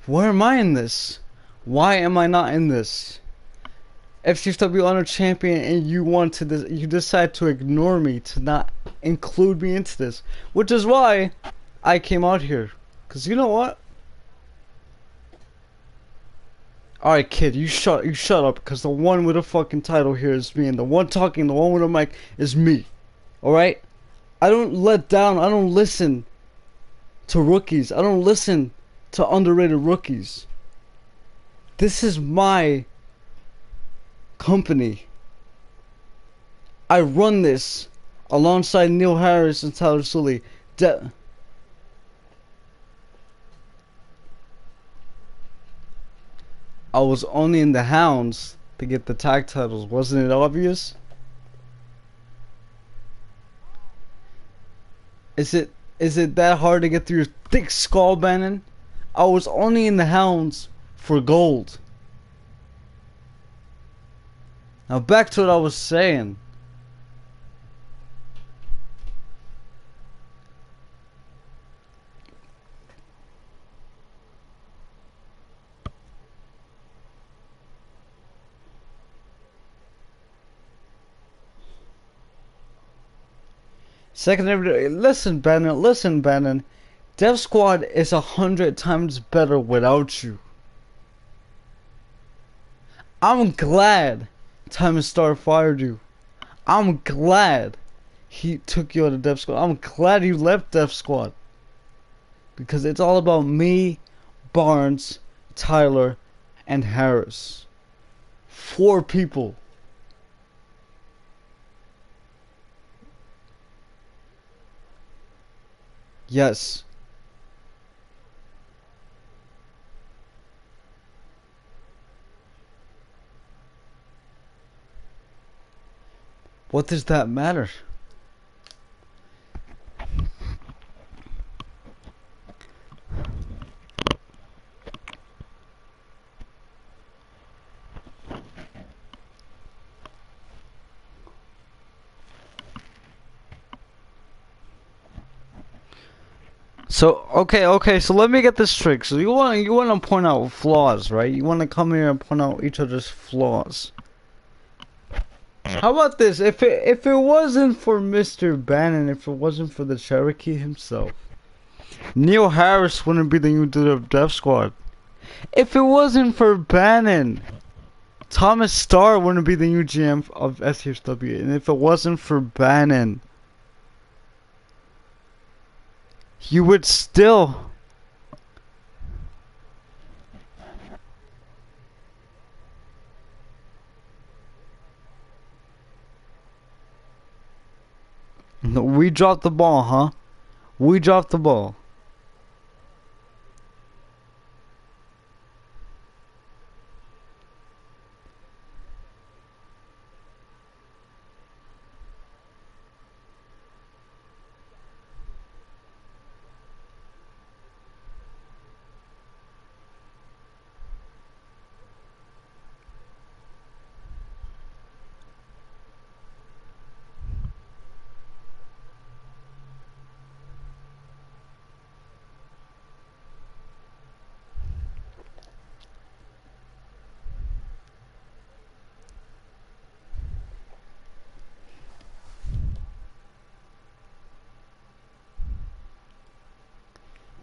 where am I in this? Why am I not in this? FTFW Honor Champion, and you decide to ignore me, to not include me into this. Which is why I came out here. Cause you know what? Alright kid, you shut up, because the one with a fucking title here is me, and the one talking, the one with a mic is me. Alright? I don't let down, I don't listen to rookies, I don't listen to underrated rookies. This is my company. I run this alongside Neil Harris and Tyler Sully. I was only in the Hounds to get the tag titles. Wasn't it obvious? Is it that hard to get through your thick skull, Bannon? I was only in the Hounds for gold. Now back to what I was saying. Secondary, listen Bannon, Dev Squad is 100 times better without you. I'm glad Thomas Starr fired you. I'm glad he took you out of Dev Squad. I'm glad you left Dev Squad. Because it's all about me, Barnes, Tyler, and Harris. 4 people. Yes. What does that matter? So okay, so let me get this straight. So you wanna point out flaws, right? You wanna come here and point out each other's flaws. How about this? If it wasn't for Mr. Bannon, if it wasn't for the Cherokee himself, Neil Harris wouldn't be the new dude of Dev Squad. If it wasn't for Bannon, Thomas Starr wouldn't be the new GM of SCSW. And if it wasn't for Bannon, you would still... We dropped the ball, huh? We dropped the ball.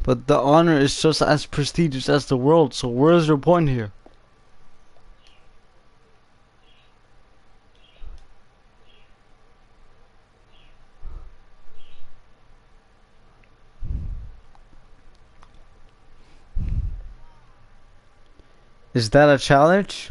But the honor is just as prestigious as the world, so where's your point here? Is that a challenge?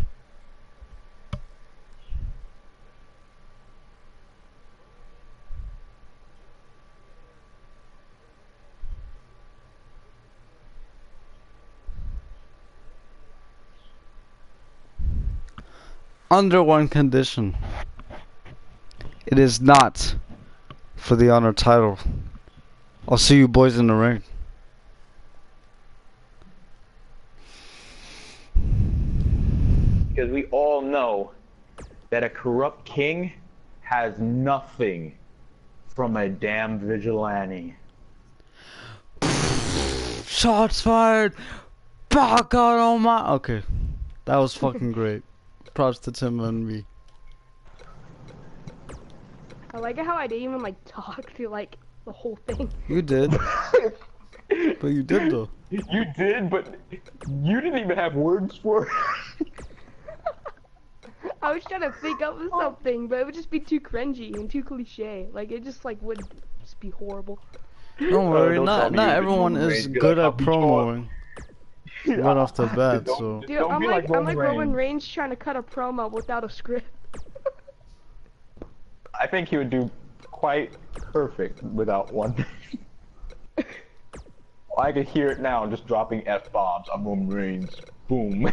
Under one condition. It is not for the honor title. I'll see you boys in the ring. Because we all know that a corrupt king has nothing from a damn vigilante. Shots fired! Back out on my... Okay. That was fucking great. Props to Tim and me. I like how I didn't even like talk through like the whole thing. You did. But you did though. You did, but you didn't even have words for it. I was trying to think up with something, but it would just be too cringy and too cliche. Like it just like would just be horrible. Don't worry, not everyone is good at promoing. Right off the bat, so. Dude, I'm like Roman Reigns trying to cut a promo without a script. I think he would do quite perfect without one. I could hear it now, just dropping F-bombs. I'm Roman Reigns. Boom.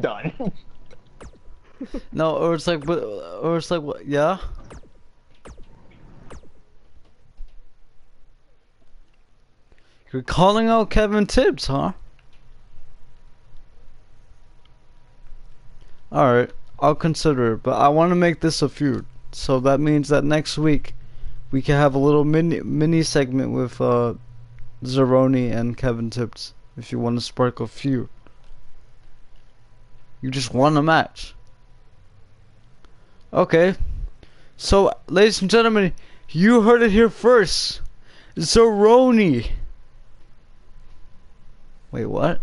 Done. No, or it's like, what? Yeah? You're calling out Kevin Tibbs, huh? Alright, I'll consider it, but I want to make this a feud. So that means that next week we can have a little mini segment with Zeroni and Kevin Tibbs. If you want to spark a feud, you just won a match. Okay, so ladies and gentlemen, you heard it here first. Zeroni. Wait, what?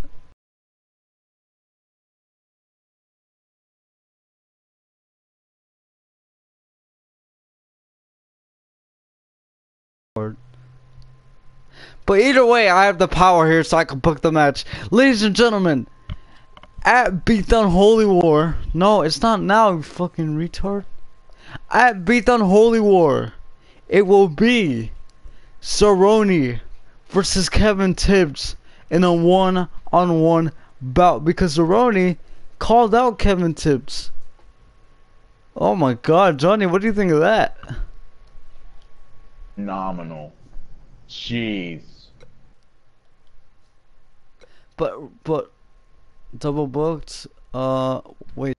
But either way, I have the power here, so I can book the match. Ladies and gentlemen, at Beatdown Holy War. No, it's not now, you fucking retard. At Beatdown Holy War, it will be Zeroni versus Kevin Tibbs in a one-on-one bout, because Zeroni called out Kevin Tibbs. Oh my god, Johnny, what do you think of that? Phenomenal. Jeez. But double booked, wait.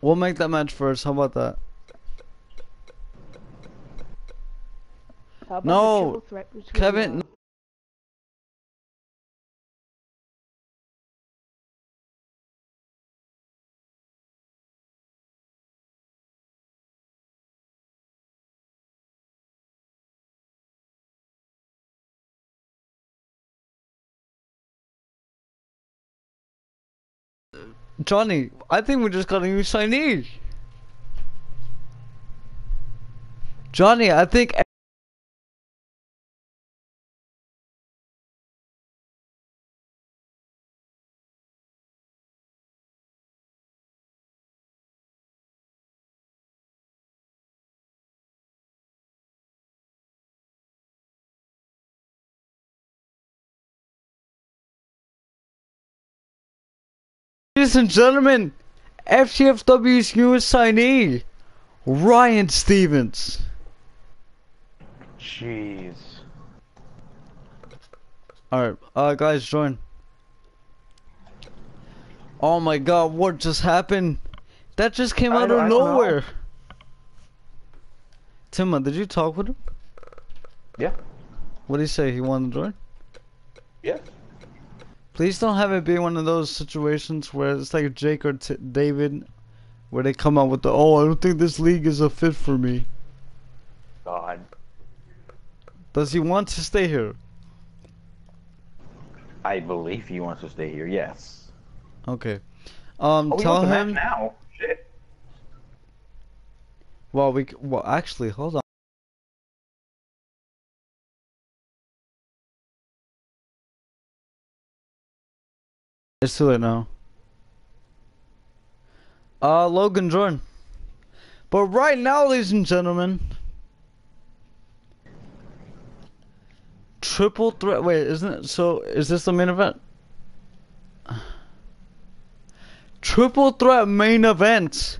We'll make that match first, how about that? How about no, Kevin, no. Johnny, I think we just got a new signee. Johnny, I think... Ladies and gentlemen, FTFW's newest signee, Ryan Stevens. Jeez. Alright, guys, join. Oh my god, what just happened? That just came out of nowhere. Timma, did you talk with him? Yeah. What did he say? He wanted to join? Yeah. Please don't have it be one of those situations where it's like Jake or David, where they come out with the, oh, I don't think this league is a fit for me. God. Does he want to stay here? I believe he wants to stay here, yes. Okay. Tell him... now. Shit. Well, well, actually, hold on. It's too late now. Logan, join. But right now, ladies and gentlemen, triple threat. Wait, isn't it? So, is this the main event? Triple threat main event.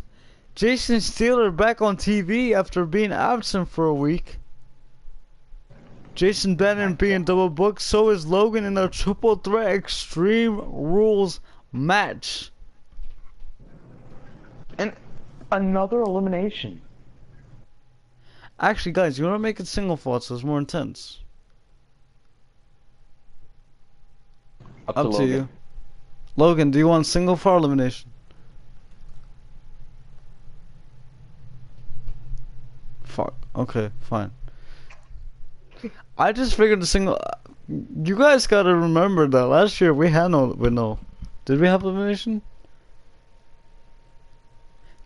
Jason Steeler back on TV after being absent for a week. Jason Bannon being double booked, so is Logan in a triple threat Extreme Rules match. And another elimination. Actually, guys, you want to make it single fault so it's more intense. Up to Logan. You. Logan, do you want single fault elimination? Fuck. Okay, fine. I just figured the single. You guys gotta remember that last year we had no. Did we have elimination?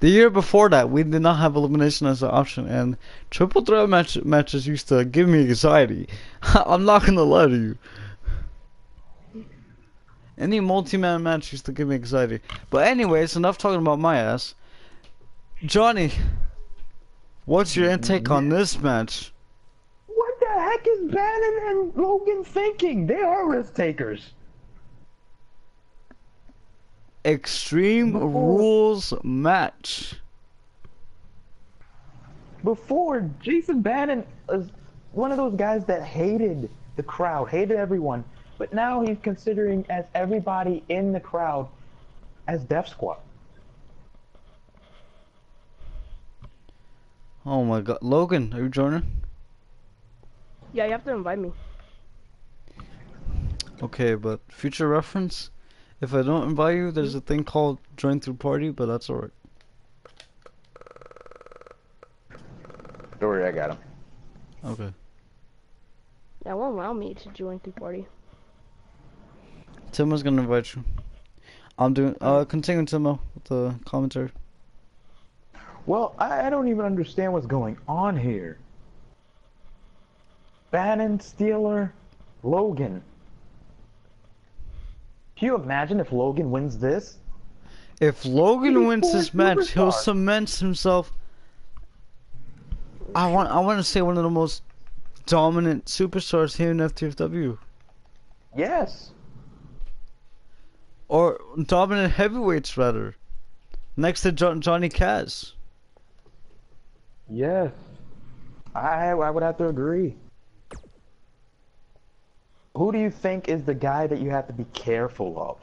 The year before that we did not have elimination as an option, and triple threat matches used to give me anxiety. I'm not gonna lie to you. Any multi-man match used to give me anxiety. But anyways, enough talking about my ass. Johnny, what's your intake on this match? What the heck is Bannon and Logan thinking? They are risk takers. Extreme Rules match. Before, Jason Bannon is one of those guys that hated the crowd, hated everyone, but now he's considering as everybody in the crowd as Dev Squad. Oh my god. Logan, are you joining? Yeah, you have to invite me. Okay, but future reference, if I don't invite you, there's a thing called join through party, but that's alright. Don't worry, I got him. Okay. That won't allow me to join through party. Timo's gonna invite you. I'm doing, continue Timo with the commentary. Well, I don't even understand what's going on here. Bannon, Steeler, Logan. Can you imagine if Logan wins this? If Logan wins this match, he'll cement himself. I want to say one of the most dominant superstars here in FTFW. Yes. Or dominant heavyweights, rather. Next to Johnny Kaz. Yes. I would have to agree. Who do you think is the guy that you have to be careful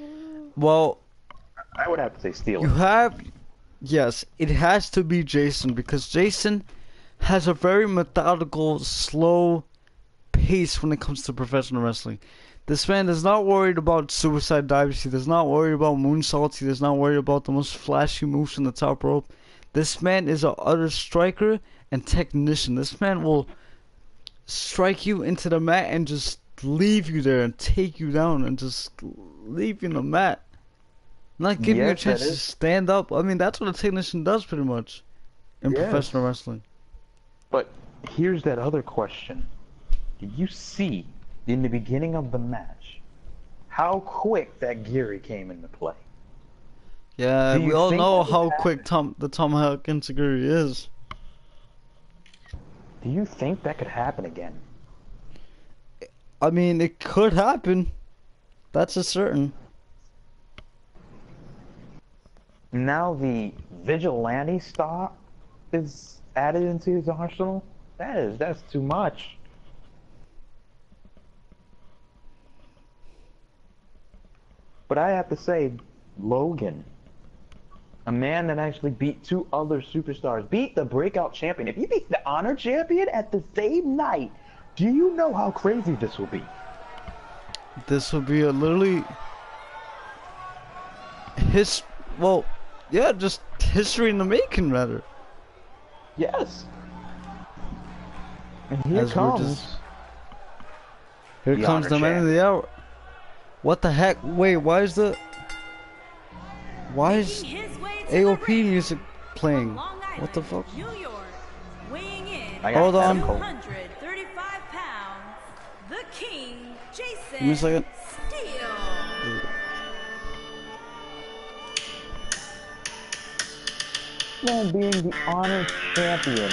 of? Well, I would have to say Steeler. You have, yes, it has to be Jason, because Jason has a very methodical, slow pace when it comes to professional wrestling. This man is not worried about suicide dives. He does not worry about moonsaults. He does not worry about the most flashy moves on the top rope. This man is an utter striker and technician. This man will strike you into the mat and just leave you there and take you down and just leave you in the mat. Not giving you a chance to stand up. I mean, that's what a technician does pretty much in professional wrestling. But here's that other question. Did you see in the beginning of the match how quick that Geary came into play? Yeah, we all know how quick the Tomahawk Enziguri is. Do you think that could happen again? I mean, it could happen. That's a certain. Now the vigilante stock is added into his arsenal. That's too much. But I have to say, Logan, a man that actually beat two other superstars, beat the breakout champion. If you beat the honor champion at the same night, do you know how crazy this will be? This will be a literally just history in the making, rather. Yes. And here comes the man of the hour. What the heck? Wait, why is AOP music playing? What the fuck? Hold on. Give me a second. Well, being the honor champion,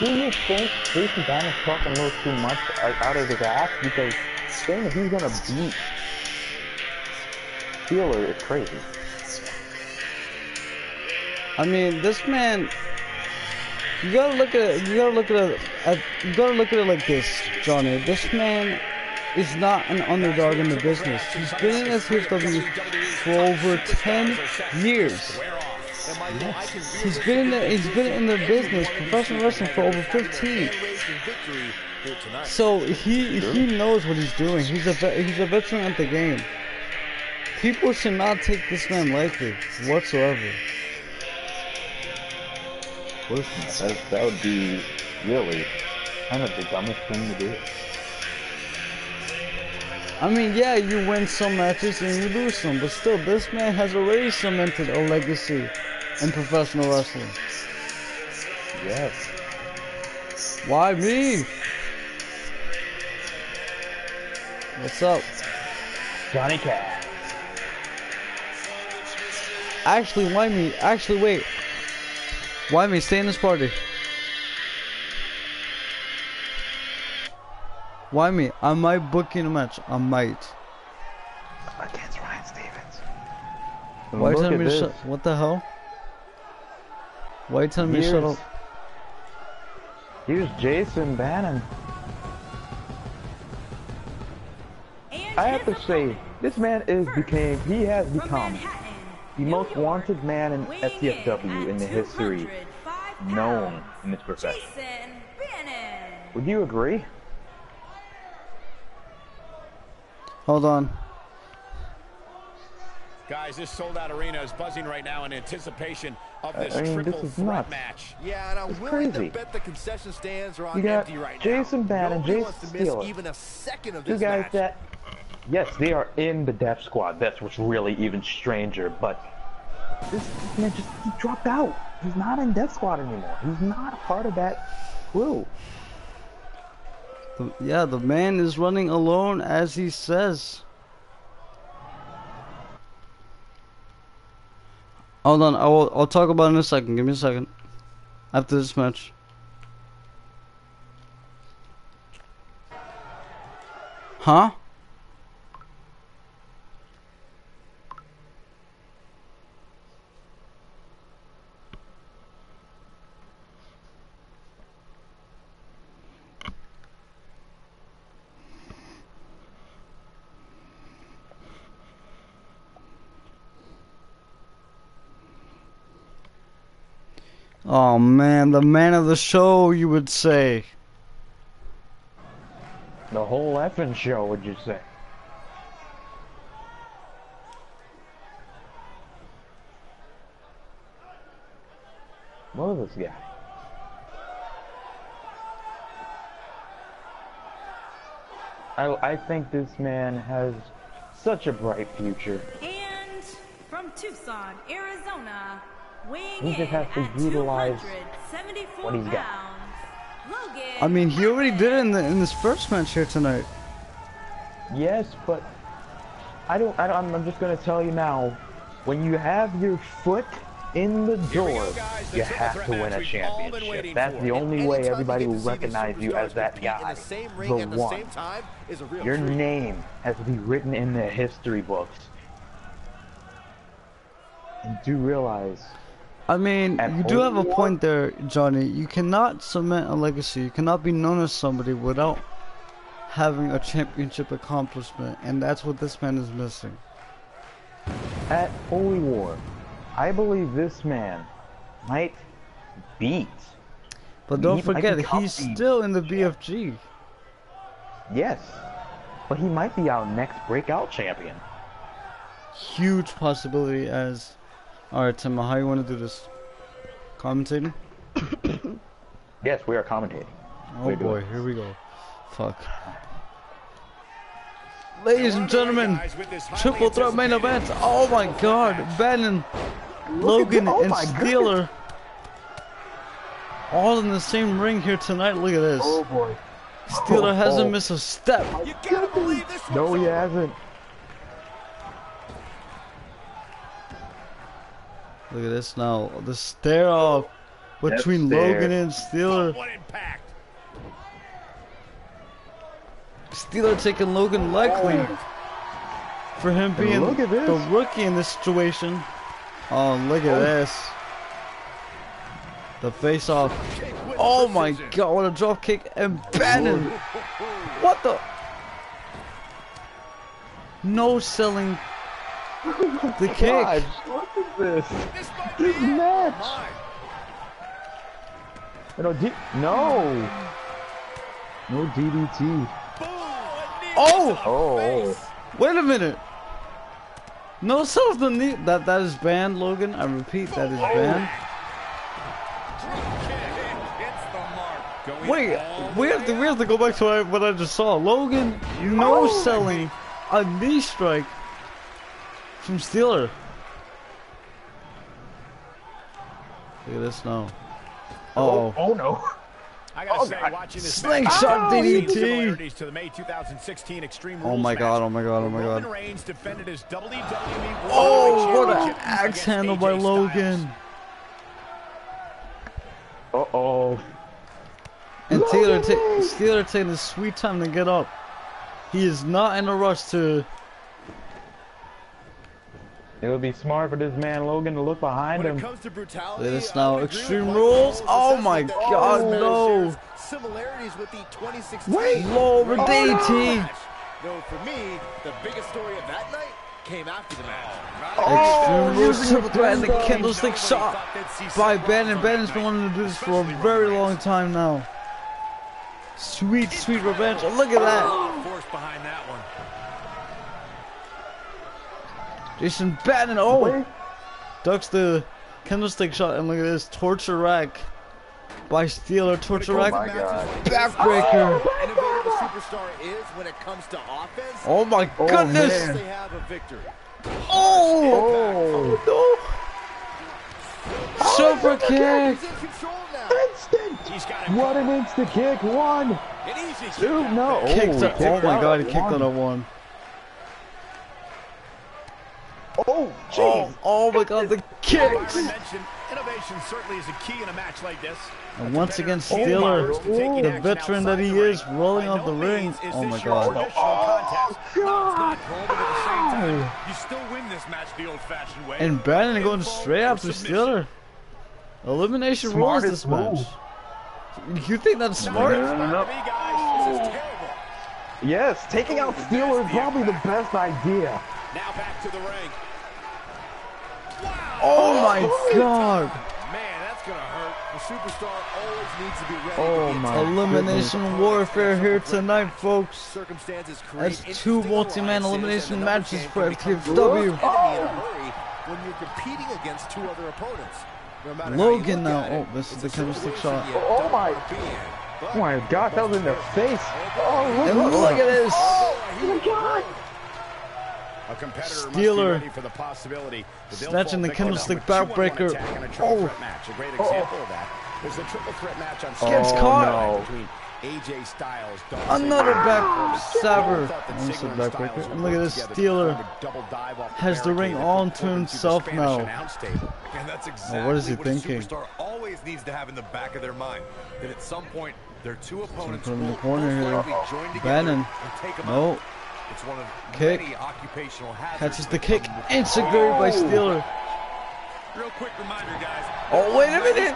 do you think Jason Bannon is talking a little too much out of his ass? Because saying that he's gonna beat Steeler is crazy. I mean, this man. You gotta look at it. You gotta look at it like this, Johnny. This man is not an underdog in the business. He's been in FTFW for over 10 years. Yes. He's been in the business, professional wrestling, for over 15. So he knows what he's doing. He's a veteran at the game. People should not take this man lightly whatsoever. Listen, that would be really kind of the dumbest thing to do. I mean, yeah, you win some matches and you lose some, but still, this man has already cemented a legacy in professional wrestling. Yes. Why me? What's up? Johnny Kaz. Actually, why me? Actually, wait. Why me? Stay in this party. Why me? I might book in a match. I might. Against Ryan Stevens. Why are you telling me to shut? What the hell? Why are you telling me to shut up? Here's Jason Bannon. I have to say, this man has become the most wanted man in FTFW in the history known in this profession. Would you agree? Hold on. Guys, this sold-out arena is buzzing right now in anticipation of this triple threat match. Yeah, and I'm willing to bet the concession stands are on empty right now. Jason Bannon, Jason Steele, even a second of this match. Yes, they are in the Dev Squad. That's what's really even stranger. But this man he dropped out. He's not in Dev Squad anymore. He's not a part of that crew. Yeah, the man is running alone, as he says. Hold on, I'll talk about it in a second. Give me a second. After this match. Huh? Oh man, the man of the show, you would say. The whole effing show, would you say? What is this guy? I think this man has such a bright future. And from Tucson, Arizona, weighing in at 274 pounds. Logan, I mean, he already did it in this first match here tonight. Yes, but I'm just gonna tell you now, when you have your foot in the door, you have to win a championship. That's the only way everybody will recognize you as that guy, the one. Your name has to be written in the history books. You do realize. I mean, you do have a point there, Johnny. You cannot cement a legacy. You cannot be known as somebody without having a championship accomplishment, and that's what this man is missing. At Holy War, I believe this man might beat. But don't forget, he's still in the BFG. Yes, but he might be our next breakout champion. Huge possibility as... Alright, Tim, how you want to do this? Commentating? Yes, we are commentating. Oh boy, here we go. Fuck. Ladies and gentlemen, triple threat main event. Oh my god, Bannon, Logan, and Steeler. All in the same ring here tonight. Look at this. Oh boy. Steeler hasn't missed a step. No, he hasn't. Look at this now. The stare off between Logan and Steeler. Steeler taking Logan likely for him being the rookie in this situation. Oh, look at this. The face off. Oh my god, what a drop kick. And Bannon. What the? No selling the kick. God, what is this? This match. No. No DDT. Oh! Wait a minute! No sells the knee. That is banned, Logan. I repeat, that is banned. Wait, we have to go back to what I just saw. Logan, no selling a knee strike from Steeler. Look at this now. Uh-oh. Oh no. I gotta say, watching this slingshot DDT to the May 2016 Extreme Rules. Oh my god, oh my god, oh my god. Reigns defended his WWE World Championship. What an axe handle by Logan. Uh-oh. And Steeler taking his sweet time to get up. He is not in a rush to... It would be smart for this man Logan to look behind him. This now Extreme Rules. Oh my god, no! Similarities with the 2016. Wait, over DT. Though for me, the biggest story of that night came after the match. Extreme Rules triple threat and the candlestick shot by Bannon. Bannon's been wanting to do this for a very long time now. Sweet, sweet revenge. Look at that. Force behind that one. Jason Bannon, ducks the candlestick shot, and look at this, torture rack by Steeler, torture rack, backbreaker. Oh my goodness! Oh! No! Super kick! Instant! What an instant kick! One! Two! No! Oh my god, he kicked on a one. Oh, oh my god, the kicks! Innovation certainly is a key in a match like this. And once again, Steeler, the veteran that he is, rolling off the ring. Oh my god. You still win this match the old-fashioned way. And Bannon going straight after Steeler. Elimination rules this match. You think that's smart? Yes, taking out Steeler is probably the best idea. Now back to the ring. Wow. Oh my god. Man, that's gonna hurt. The superstar always needs to be ready. Oh my elimination warfare here tonight, folks. Circumstances create. That's two multi-man elimination matches for FTFW. When you're competing against two other opponents. No Logan now. Oh, this is the candlestick shot. Oh my. Oh my god, that was in their face. Oh, look at this. Oh my god. A competitor Steeler must be for the possibility that snatching the candlestick backbreaker. Oh, match. A great example of that was the triple threat match on gets caught. Between AJ Styles, another back stabber. Backbreaker. And look at this, Steeler has the ring on to himself now. And that's exactly what is he thinking? Superstar always needs to have in the back of their mind that at some point their two opponents will in the corner here. Bannon. No. It's one of kick. Catches the kick and secured by Steeler. Real quick reminder, guys. Oh, wait a minute.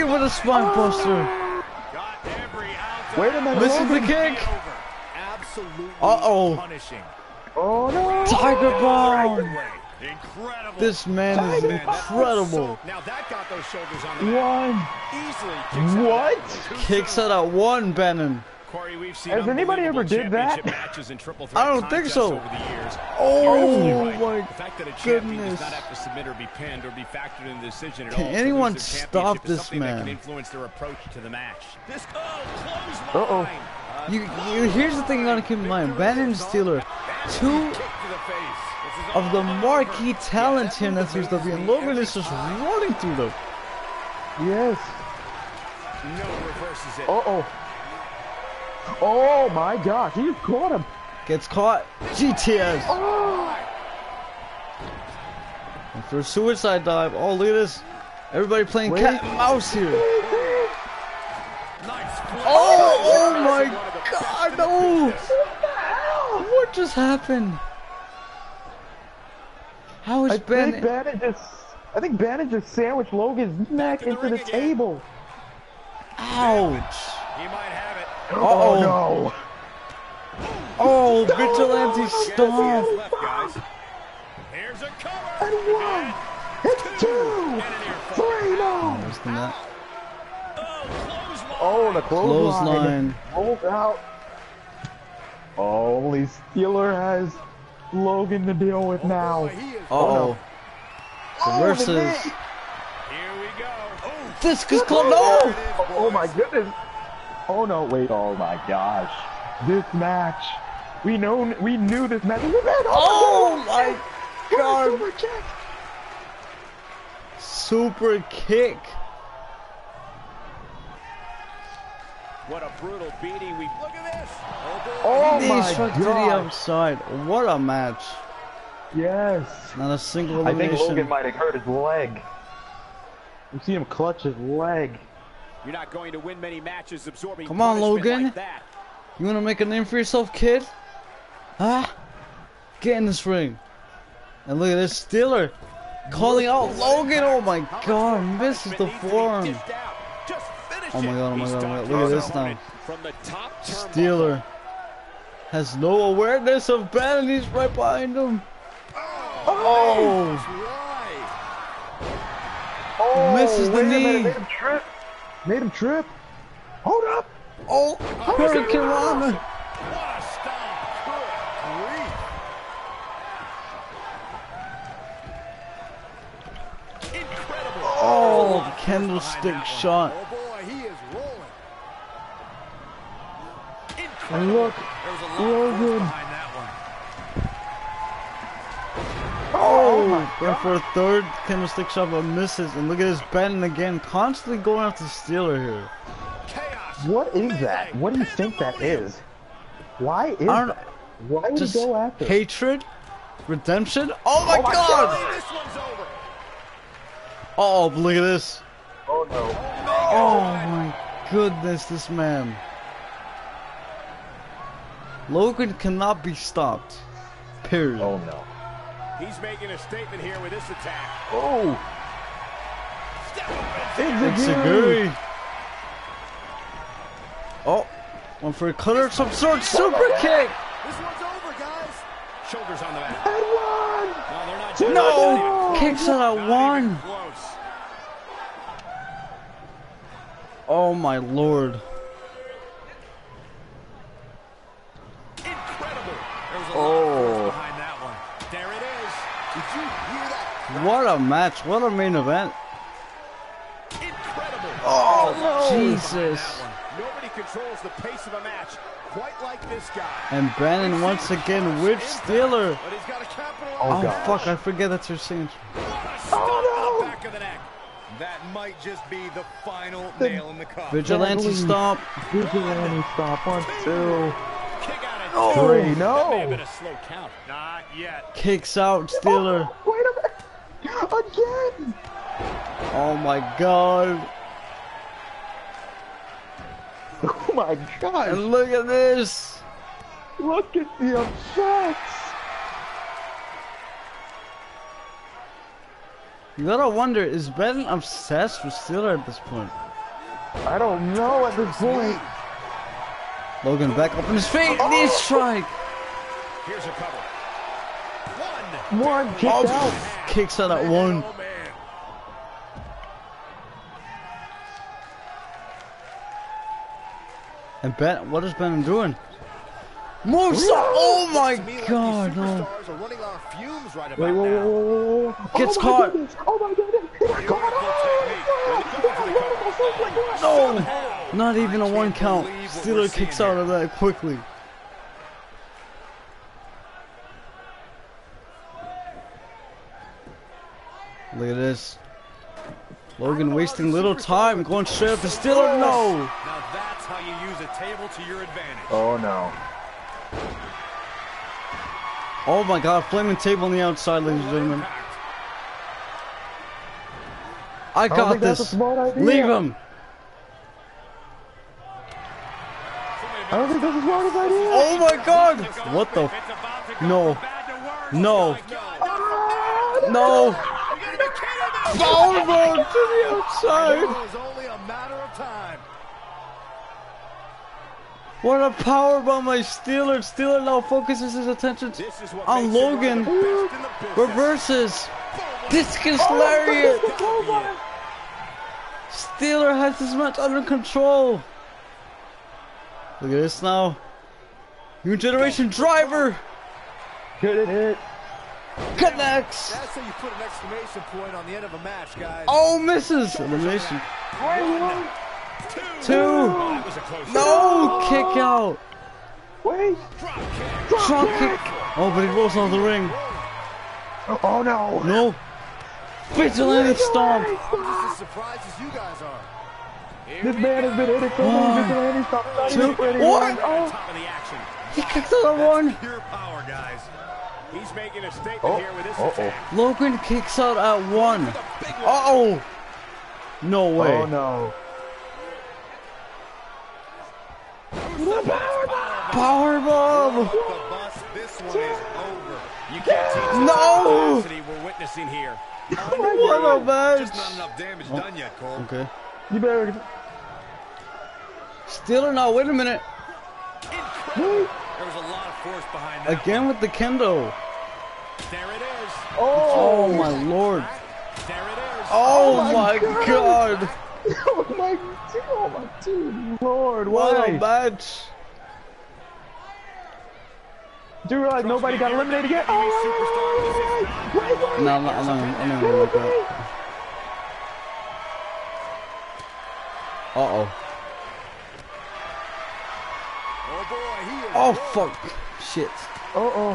Logan with a spine poster. Wait a minute. This is the kick. Uh-oh. Oh, no. Tiger bomb. Incredible. This man is incredible. Now that got those shoulders on the one. What? Kicks out at one, Bannon. Has anybody ever did that? I don't think so. Oh my goodness! Can anyone stop this man? Uh-oh. Here's the thing you gotta keep in mind: Bannon and Steeler, two of the marquee talents here in FTFW, and Logan is just running through them. Yes. Uh-oh. Oh my gosh, he just caught him. Gets caught. GTS. Oh. And for a suicide dive. Oh, look at this. Everybody playing cat and mouse here. Oh, oh my god, no. What the hell? What just happened? How is I think Bannon just sandwiched Logan's neck into the table. Ouch. He might have it. Oh no! Oh, vigilante stomp! Here's a cover. And one, it's two, three, no! Oh, the clothesline! Rolled out. Only Steeler has Logan to deal with now. Oh, reverses. Here we go. This is close. No! Oh my goodness! Oh no! Wait! Oh my gosh! This match, we knew this match. Oh my god! Super kick! Super kick! What a brutal beating! We look at this! Oh my god! To the outside! What a match! Yes! Not a single elimination. I think Logan might have hurt his leg. You see him clutch his leg. You're not going to win many matches absorbing. Come on, Logan. Like that. You want to make a name for yourself, kid? Huh? Get in this ring. And look at this, Steeler calling out Logan. Oh my god, misses the forearm. Oh my god, oh my god. Look at this now. Steeler has no awareness of Bannon. He's right behind him. Oh! Oh, misses the knee. Made him trip. Hold up. Oh, hurricane rana. What a stop. Good grief. Incredible. Oh, candlestick shot. Oh boy, he is rolling. Incredible. And look, Logan. Oh, went for a third candlestick shot but misses. And look at this, Bannon again, constantly going after Steeler here. Chaos. What is that? What do you think that is? Why is that? Why would you go after hatred? Redemption? Oh my god! Oh, look at this. Oh no. Oh my goodness, this man. Logan cannot be stopped. Period. Oh no. He's making a statement here with this attack. Oh! It's oh! One for a cutter of some sort. Super kick! This one's over, guys! Shoulders on the back. And one! No, they're not doing no! Kicks out at one! Oh my lord. Incredible! Oh! What a match, what a main event. Incredible. Oh, Jesus. Nobody controls the pace of a match quite like this guy. And Bannon once again whips Steeler. Oh fuck, I forget that's her signature. Oh no! Back of the neck. That might just be the final nail in the coffin. Vigilante stop. Vigilante stop. 1, 2. Kick out at 3. No. That may have been a slow count. Not yet. Kicks out Steeler. Oh, wait a minute. Again. Oh my god. Oh my god! And look at this! Look at the upsets! You gotta wonder, is Bannon obsessed with Steeler at this point? I don't know at this point! Logan back up on his feet! Oh. Knee strike! Here's a cover. One! Kick out! Kicks out at 1. And Ben, what is Bannon doing? Moves! Oh my god! No. Wait, whoa! Gets caught! Oh my goodness! He got caught! No! Not even a 1 count. Steeler kicks out of that quickly. Look at this. Logan wasting little time, going straight up to Steeler. No! How you use a table to your advantage. Oh no. Oh my god, flaming table on the outside, ladies and gentlemen. I got this. Leave him. I don't think that's a smart idea. Oh my god. What the? No. No. No. Foul to the outside. What a power bomb by Steeler! Steeler now focuses his attention on Logan. Reverses. Discus lariat. Steeler has this match under control. Look at this now. New generation driver. Get it hit. Connects. That's how you put an exclamation point on the end of a match, guys. Oh, misses. Elimination. 2. No, kick out. Wait. Drop kick. Oh, but he rolls on the ring. Oh no. No. Vigilante stomp. I'm just as surprised as you guys are. This man has been hitting so many vigilante stomps. 2, 1. Oh. He kicked out of 1. Pure power, guys. He's making a statement here with this attack. Logan kicks out at 1. Uh-oh. No way. Oh no. Powerbomb! No! We're witnessing here. What a match! Just not enough damage done yet, Cole. Okay. You better. Steeler now. Wait a minute. There was a lot of force behind that. Again with the kendo. There it is. Oh my lord. There it is. Oh my god. Oh my dude, lord, what a match! Do you realize nobody got eliminated yet? Oh, no, I'm not gonna look up. Uh-oh. Oh, fuck. Shit. Uh-oh.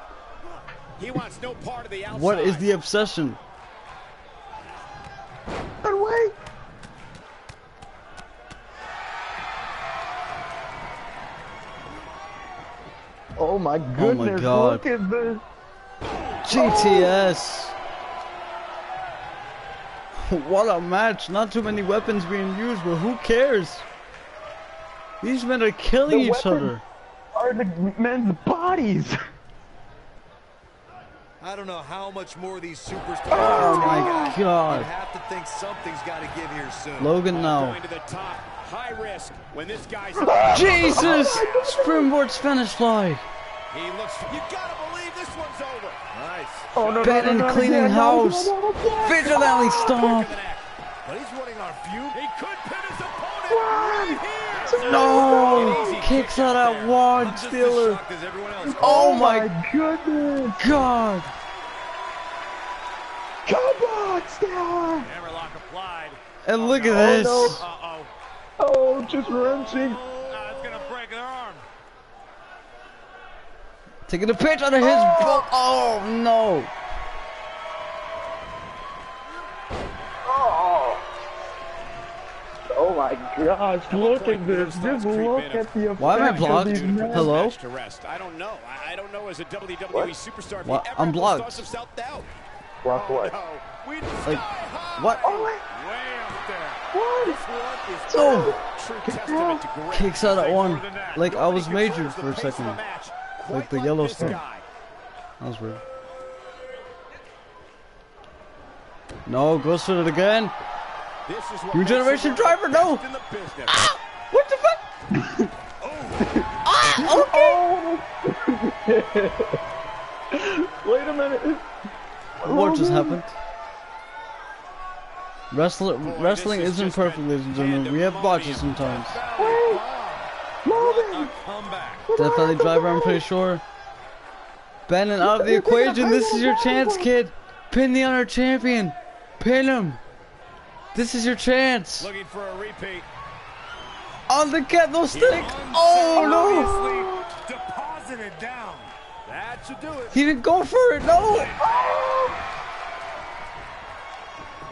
He wants no part of the outside. What is the obsession? Run away! Oh my goodness! Oh my, look at this. GTS. What a match! Not too many weapons being used, but who cares? These men are killing each other. Are the men's bodies? I don't know how much more these superstars. Oh my God! I have to think something's got to give here soon. Logan, no. Going to the top. High risk when this guy's. Jesus! Springboard Spanish fly. He looks. You gotta believe this one's over. Nice. Oh no! Bannon cleaning house. Vigilante stomp. But he's running on fume. He could pin his opponent. No! Kicks out at one, Steeler. Oh my goodness! God! Come on, Steeler! Hammerlock applied. And look at this! Uh-oh. Oh, just wrenching. It's gonna break their arm. Taking a pitch under his butt. Oh no! Oh my gosh, look at this. Just look at the effect. Why am I blocked? Hello? I don't know. I don't know as a WWE superstar. What? I'm blocked. Block what? Like, what? What? Oh! Kicks out at one. Like, I was majored for a second. Like the yellow stuff. That was weird. No, goes for it again. New generation driver, no! Ah! What the fuck? Wait a minute. What just happened? Wrestling isn't perfect, ladies and gentlemen. We have botches sometimes. Wait! Logan! Death Valley driver, I'm pretty sure. Bannon out of the equation. This is your chance, kid. Pin the honor champion. Pin him. This is your chance. Looking for a repeat. On the candlestick. Oh no! Deposited down. That should do it. He didn't go for it. No.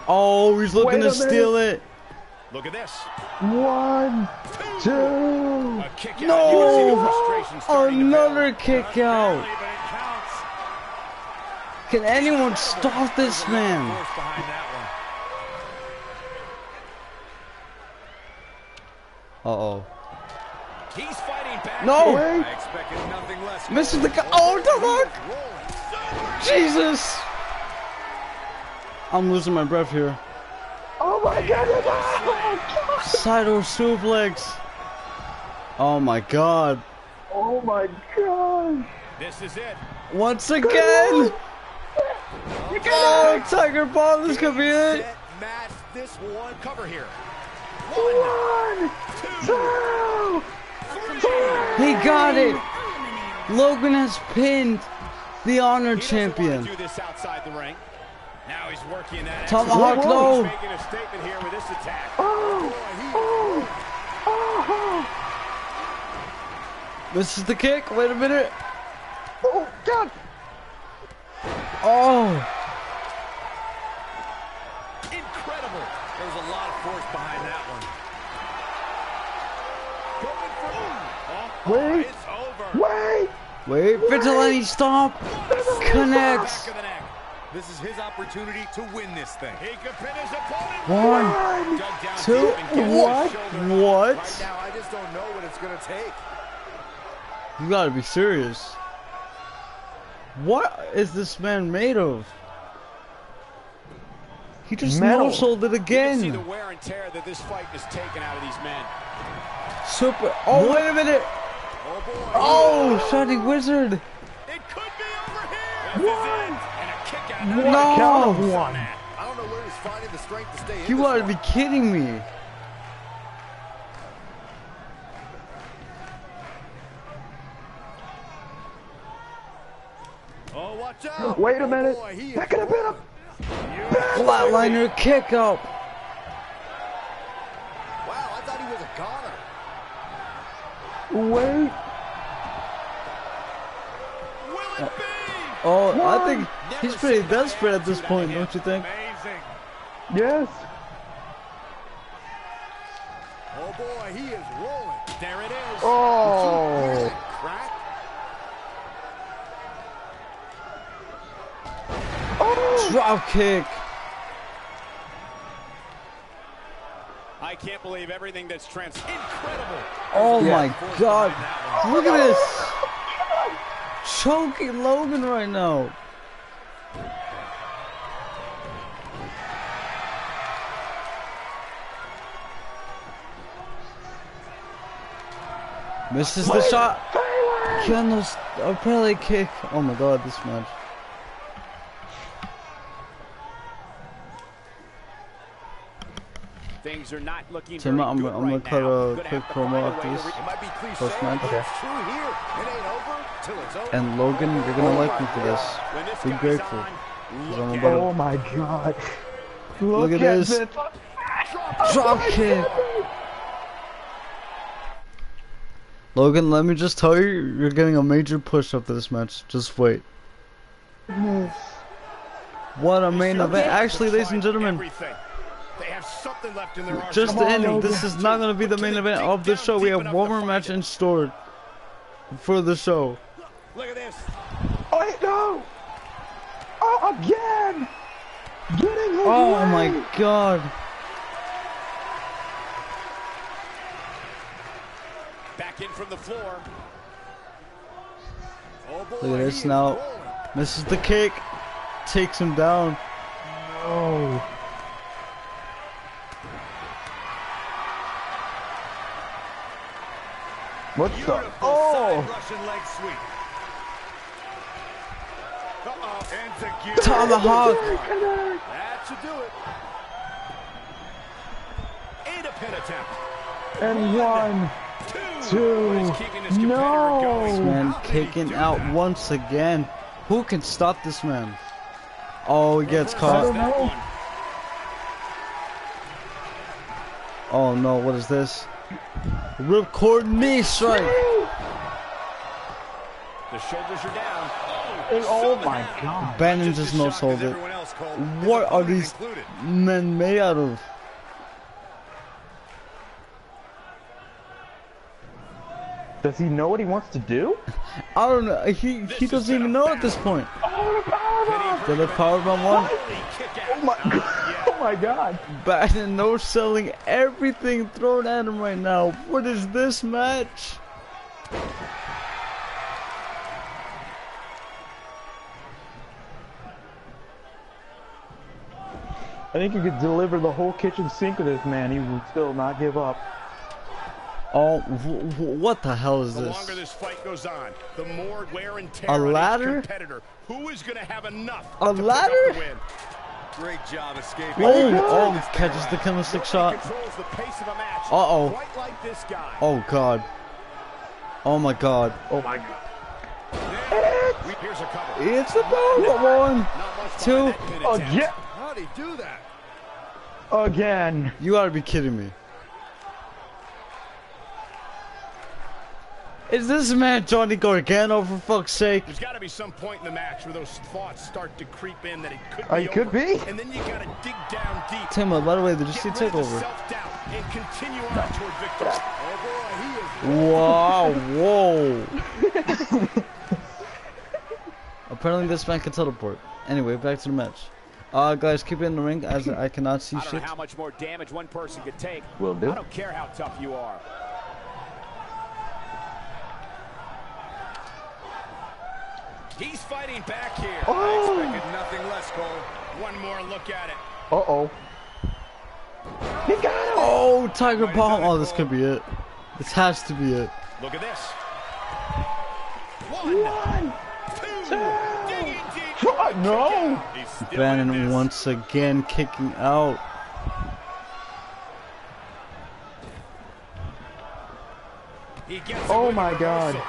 Oh, he's looking to steal it. Look at this. 1, 2. A kick out. No. Another kick out. Can anyone stop this man? Uh-oh. He's fighting back. No! I expected nothing less. Misses the guy. Oh, the hook! Jesus! I'm losing my breath here. Oh my God! Oh my God! Side-over suplex. Oh my God. Oh my God. This is it. Once again! Oh, Tiger Bomb. This could be it. Match this one. Cover here. 1, 2, 3. He got it. Logan has pinned the honor champion. Tomahawk low. This is the kick. Wait a minute. Oh God. Oh. Wait! Wait! Wait! Vigilante stomp! Connects! This is his opportunity to win this thing. He could pin his opponent. 1, 2, what? What? Right now, I just don't know what it's gonna take. You gotta be serious. What is this man made of? He just no-sold it again. You can see the wear and tear that this fight is taken out of these men. Super. Oh, wait a minute. Oh, Shining Wizard! It could be over here! What? And a kick out. No! I don't know where he's finding the strength to stay in. You ought to be kidding me. Oh, watch out! Wait a minute! That could have been a flatliner kick up! Wow, I thought he was a goner. Wait. Will it be? Oh, what? I think he's pretty desperate at this point, don't you think? Amazing. Yes. Oh boy, he is rolling. There it is. Oh. Crack. Oh. Drop kick. I can't believe everything that's transpired. Incredible. Oh my God. Look at this. Choking Logan right now. Misses the shot. Kendall's a penalty kick. Oh my god, this match. Things are not looking I'm gonna cut a quick promo of this post match. Okay. And Logan, you're gonna like me for this. Be grateful. Oh my god. Look at this. Drop kick. Logan, let me just tell you, you're getting a major push after this match. Just wait. Yes. What a main event. Actually, ladies and gentlemen, just the ending. This is not going to be the main event of the show. We have one more match in store for the show. Look at this. Oh, no. Oh, again. Getting his way. My god. Back in from the floor. Oh boy. Look at this now. Misses the kick. Takes him down. No. What the? Oh! Tomahawk! That should do it. And a pin attempt. And one. Two. No! This man kicking out once again. Who can stop this man? Oh, he gets caught. Oh no, what is this? Ripcord knee strike. The shoulders are down. Oh my god. Bannon just no sold it. What are these men made out of? Does he know what he wants to do? I don't know. He doesn't even know at this point. Oh, the powerbomb one. Oh my god. Oh my god. Bannon no selling everything thrown at him right now. What is this match? I think you could deliver the whole kitchen sink to this man. He would still not give up. Oh, what the hell is this? The longer this fight goes on, the more wear and tear. A ladder? Who is going to have enough? A ladder? Great job escaping. Oh, catches the candlestick shot. Uh-oh. Oh god. Oh my god. Oh my god. It's a ball. 1, 2. Again. How'd he do that? Again. You gotta be kidding me. Is this man Johnny Gargano, for fuck's sake? There's got to be some point in the match where those thoughts start to creep in that it could be. It could be. And then you got to dig down deep. Timo, by the way, did you see Takeover? And continue on toward victory. Oh boy, he is. Wow, whoa. Apparently this man can teleport. Anyway, back to the match. Guys, keep it in the ring as I cannot see shit. I don't know how much more damage one person could take. Will do. I don't care how tough you are. He's fighting back here. Oh. I expected nothing less, Cole. One more look at it. Uh-oh. He got him. Oh, Tiger Bomb. Oh, this could be it. This has to be it. Look at this. One, two. No. Bannon once again kicking out. He gets my god.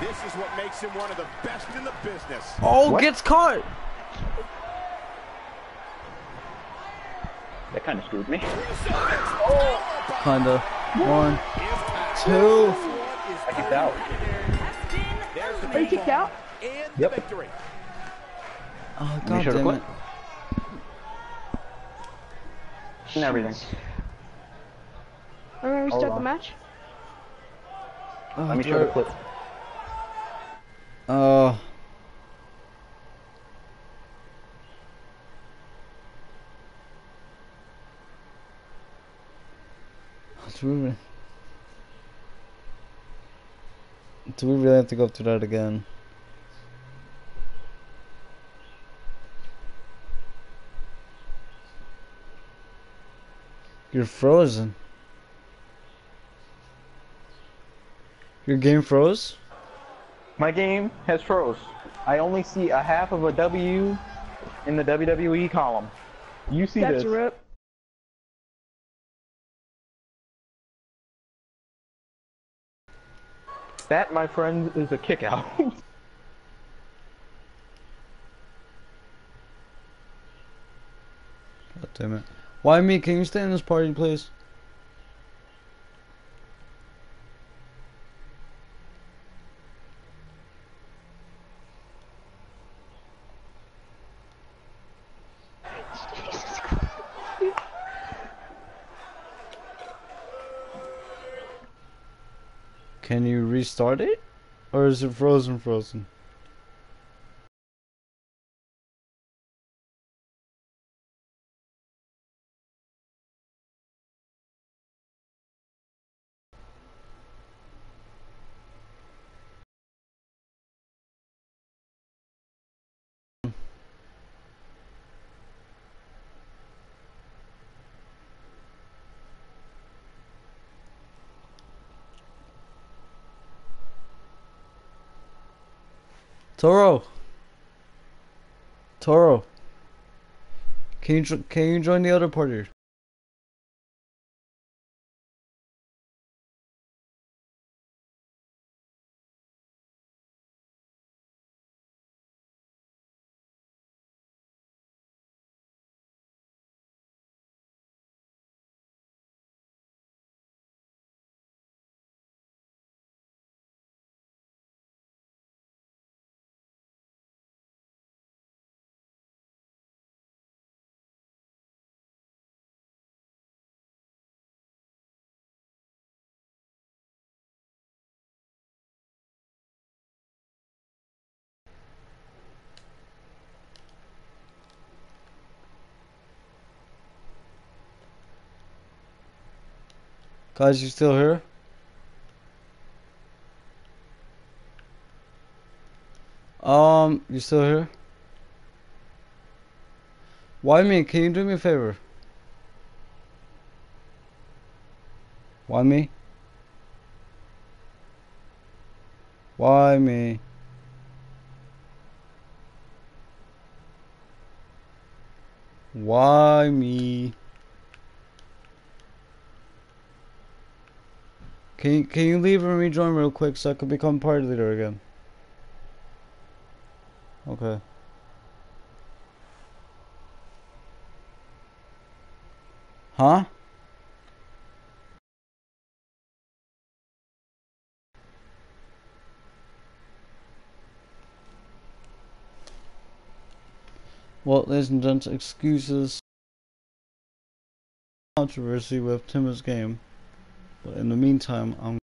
This is what makes him one of the best in the business. Oh, gets caught. That kind of screwed me. Oh. Kinda. 1, 2. I kicked out. Are you kicked out? Yep. Victory. Oh, god damn it. And everything. We're gonna restart the match. Let me show the clip. Do we really have to go through that again? You're frozen. Your game froze? My game has froze. I only see a half of a W in the WWE column. You see this. That's a rip. That, my friend, is a kick out. God damn it. Why me? Can you stay in this party, please? Can you restart it? Or is it frozen? Toro, can you join the other party? Guys, you still here? You still here? Why me? Can you do me a favor? Why me? Why me? Why me? Can you leave and rejoin real quick so I can become party leader again? Okay. Huh? Well, ladies and gents, excuses. Controversy with Tim's game. But in the meantime, I'm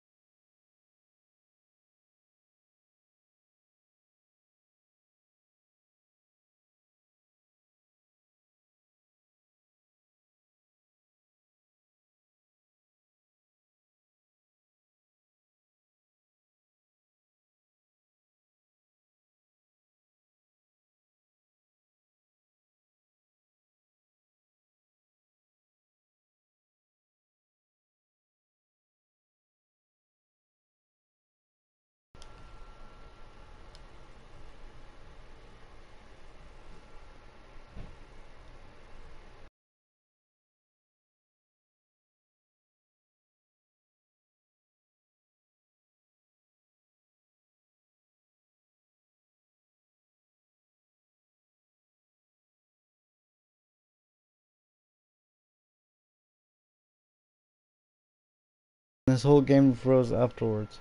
this whole game froze afterwards.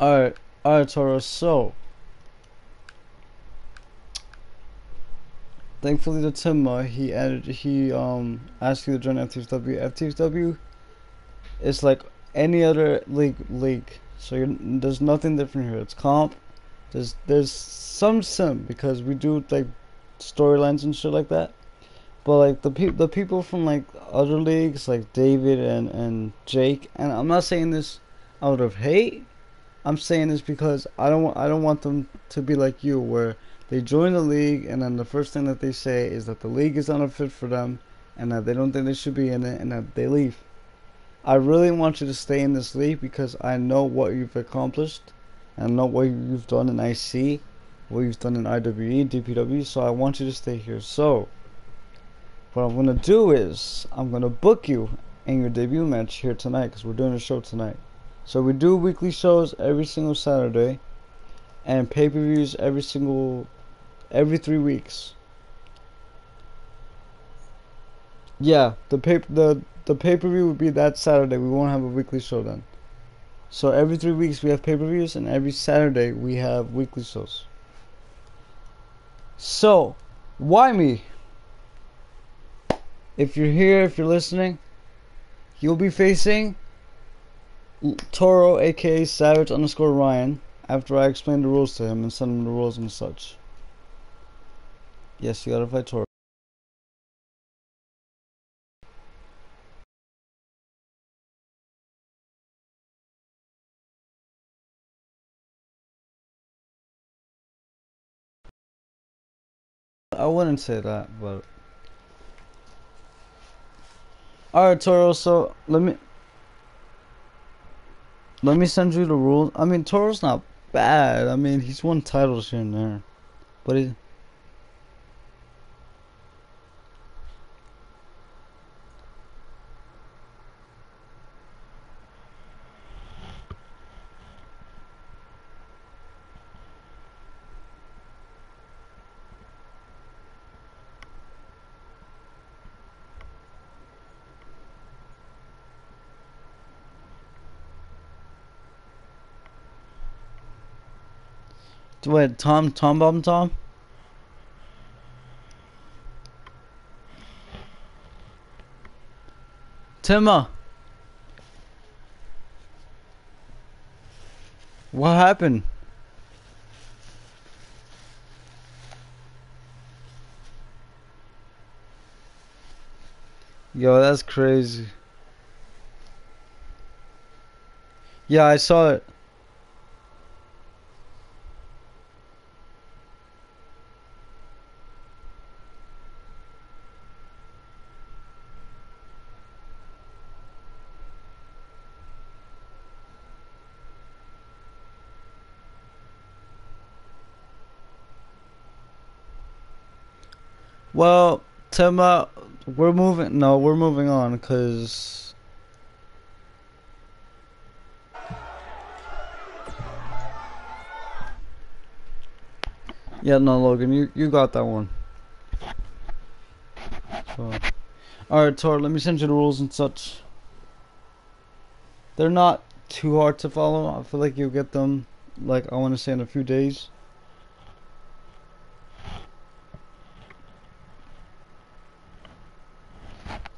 Alright, Toro, so thankfully to Timma, he asked you to join FTFW. FTFW is like any other league. So there's nothing different here. It's comp. There's some sim because we do like storylines and shit like that. But like the people from like other leagues, like David and Jake, and I'm not saying this out of hate. I'm saying this because I don't want them to be like you, where they join the league and then the first thing that they say is that the league is unfit for them and that they don't think they should be in it and that they leave. I really want you to stay in this league because I know what you've accomplished and I know what you've done in IC, what you've done in IWE, DPW, so I want you to stay here. So what I'm going to do is I'm going to book you in your debut match here tonight because we're doing a show tonight. So we do weekly shows every single Saturday and pay-per-views every 3 weeks. Yeah, the pay-per-view would be that Saturday. We won't have a weekly show then. So every 3 weeks we have pay-per-views and every Saturday we have weekly shows. So, why me? If you're here, if you're listening, you'll be facing Toro, aka Savage_Ryan, after I explain the rules to him and send him the rules and such. Yes, you gotta fight Toro. I wouldn't say that, but alright, Toro, so let me send you the rules. I mean, Toro's not bad. I mean, he's won titles here and there, but wait, Tom? Timma! What happened? Yo, that's crazy. Yeah, I saw it. Well, Timma, we're moving on, because yeah, no, Logan, you got that one. So, alright, Tor, let me send you the rules and such. They're not too hard to follow. I feel like you'll get them, like, I want to say in a few days.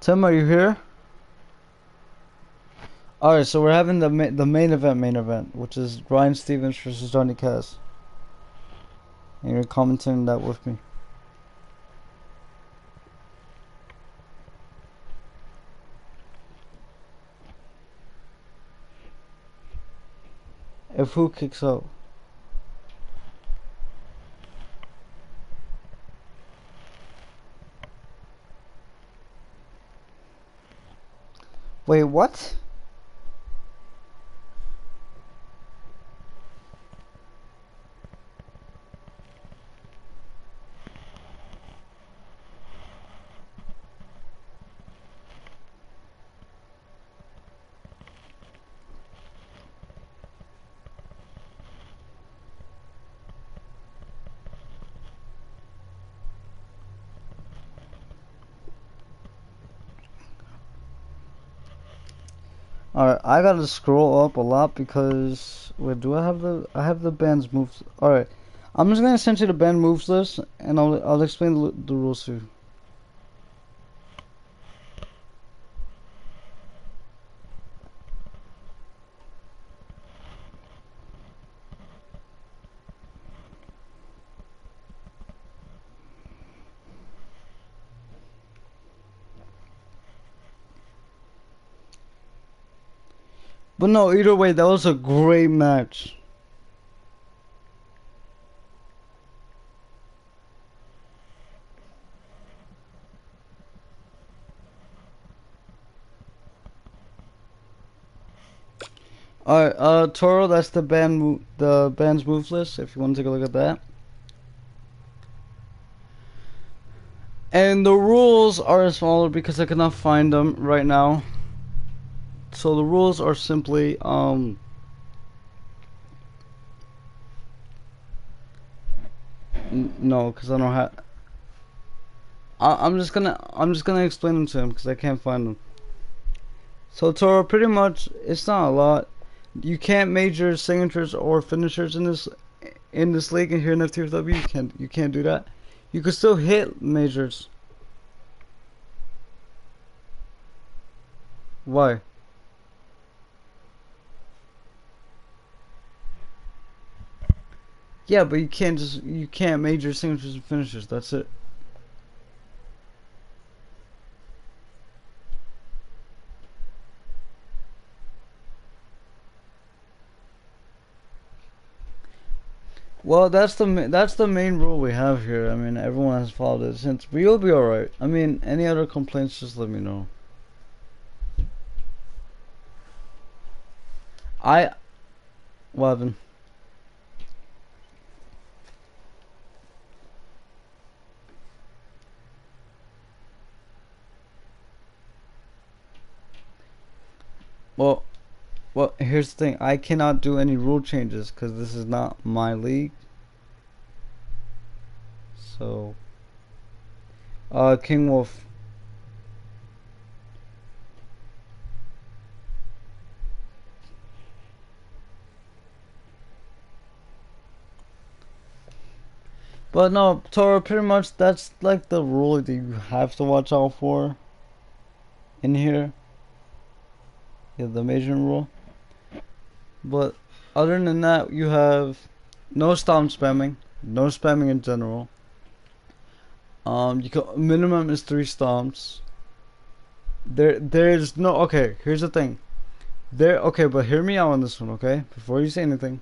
Tim, are you here? Alright, so we're having the main event, which is Ryan Stevens versus Johnny Kaz. And you're commenting that with me. If who kicks out? Wait, what? Alright, I gotta scroll up a lot because... Wait, do I have the... I have the band's moves... Alright. I'm just gonna send you the band moves list, and I'll explain the rules to you. But no, either way, that was a great match. Alright, Toro, that's the band's move list, if you want to take a look at that. And the rules are smaller because I cannot find them right now. So the rules are simply, no, because I don't have, I'm just gonna explain them to him, because I can't find them. So Toro, pretty much, it's not a lot. You can't major signatures or finishers in this league, and here in FTFW, you can't do that. You can still hit majors. Why? Yeah, but you can't major signatures and finishers, that's it. Well, that's the main rule we have here. I mean, everyone has followed it since. But you'll be alright. I mean, any other complaints, just let me know. What happened? Well, here's the thing. I cannot do any rule changes because this is not my league. So, King Wolf. But no, Toro, pretty much that's like the rule that you have to watch out for in here. The major rule, but other than that, you have no stomp spamming, no spamming in general. You can, minimum is 3 stomps. There's no, okay, here's the thing. Okay, but hear me out on this one, okay? Before you say anything,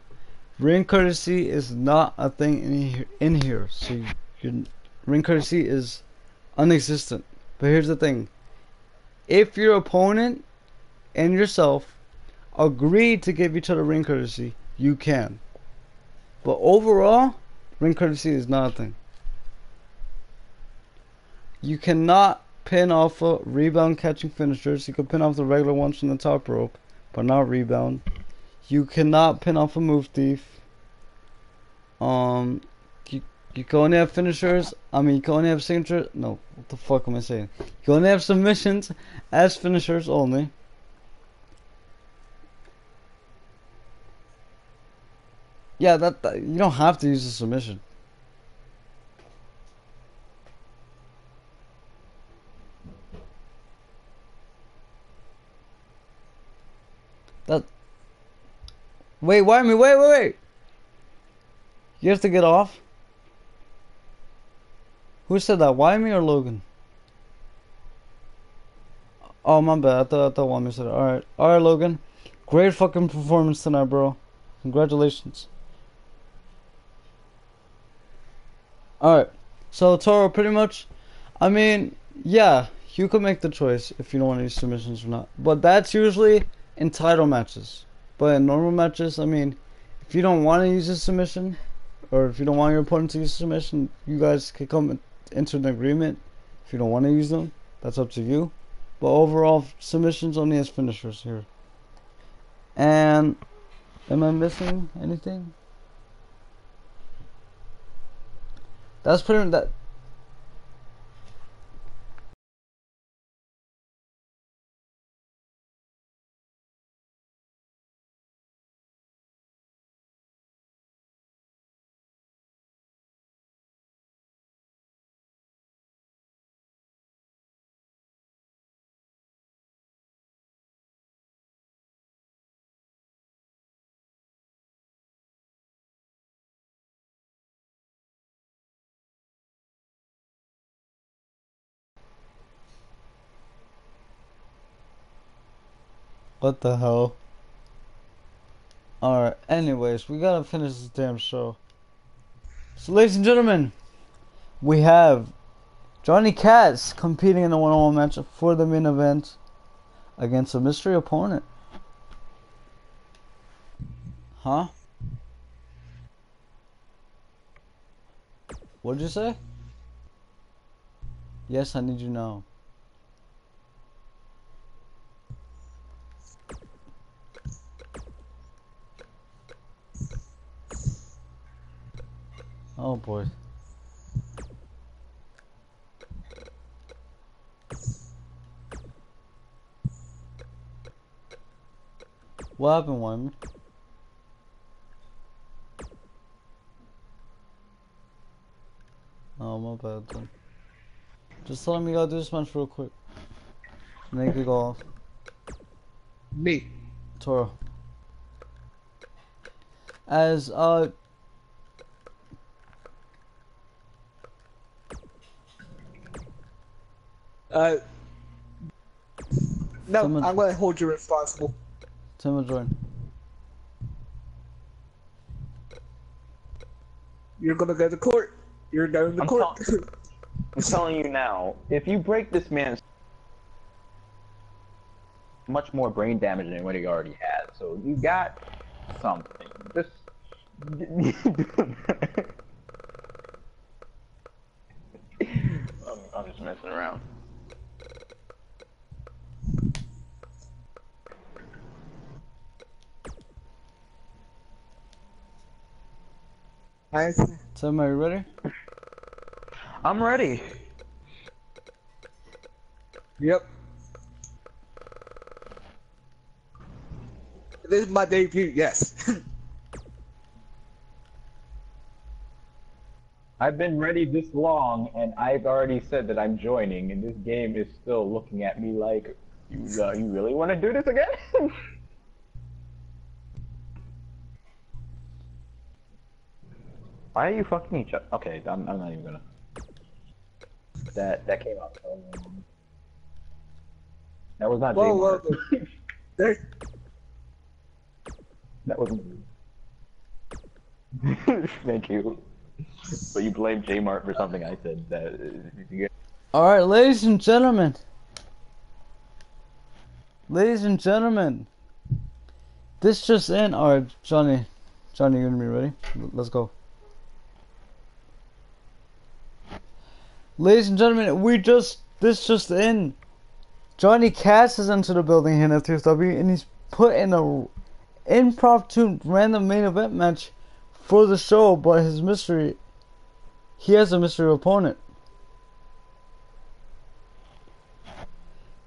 ring courtesy is not a thing in here. So ring courtesy is non-existent. But here's the thing: if your opponent and yourself agree to give each other ring courtesy, you can. But overall, ring courtesy is not a thing. You cannot pin off a rebound catching finishers. You can pin off the regular ones from the top rope, but not rebound. You cannot pin off a move thief. You can only have finishers. I mean, you can only have signatures. No, what the fuck am I saying? You can only have submissions as finishers only. Yeah, that you don't have to use a submission. Wait, why me? Wait! You have to get off? Who said that? Why me or Logan? Oh, my bad. I thought Why me said it. Alright, Logan. Great fucking performance tonight, bro. Congratulations. Alright, so Toro, pretty much, I mean, yeah, you can make the choice if you don't want to use submissions or not. But that's usually in title matches. But in normal matches, I mean, if you don't want to use a submission, or if you don't want your opponent to use a submission, you guys can come into an agreement. If you don't want to use them, that's up to you. But overall, submissions only as finishers here. And, am I missing anything? That's pretty much that. What the hell? Alright, anyways, we gotta finish this damn show. So, ladies and gentlemen, we have Johnny Kaz competing in the one-on-one matchup for the main event against a mystery opponent. Huh? What did you say? Yes, I need you now. Oh boy. What happened, Wyman? Oh, my bad then. Just tell me you gotta do this match real quick. And then you can go off. Me. Toro. As, no, Tim, I'm gonna hold you responsible. Tim will join. You're gonna go to court. You're going to court. I'm telling you now, if you break this man's much more brain damage than what he already had, so you got something. Just I'm just messing around. Hi. Somebody ready? I'm ready. Yep. This is my debut, yes. I've been ready this long, and I've already said that I'm joining, and this game is still looking at me like, you really want to do this again? Why are you fucking each other? Okay, I'm not even gonna. That came out. That was not. Whoa, whoa, there. That wasn't me. Thank you. But you blamed J Mart for something I said. That. Alright, ladies and gentlemen. Ladies and gentlemen. This just in. Alright, Johnny. Johnny, you gonna be ready? Let's go. Ladies and gentlemen, this just in. Johnny Kaz is into the building here in FTFW, and he's put in an impromptu random main event match for the show, but he has a mystery opponent.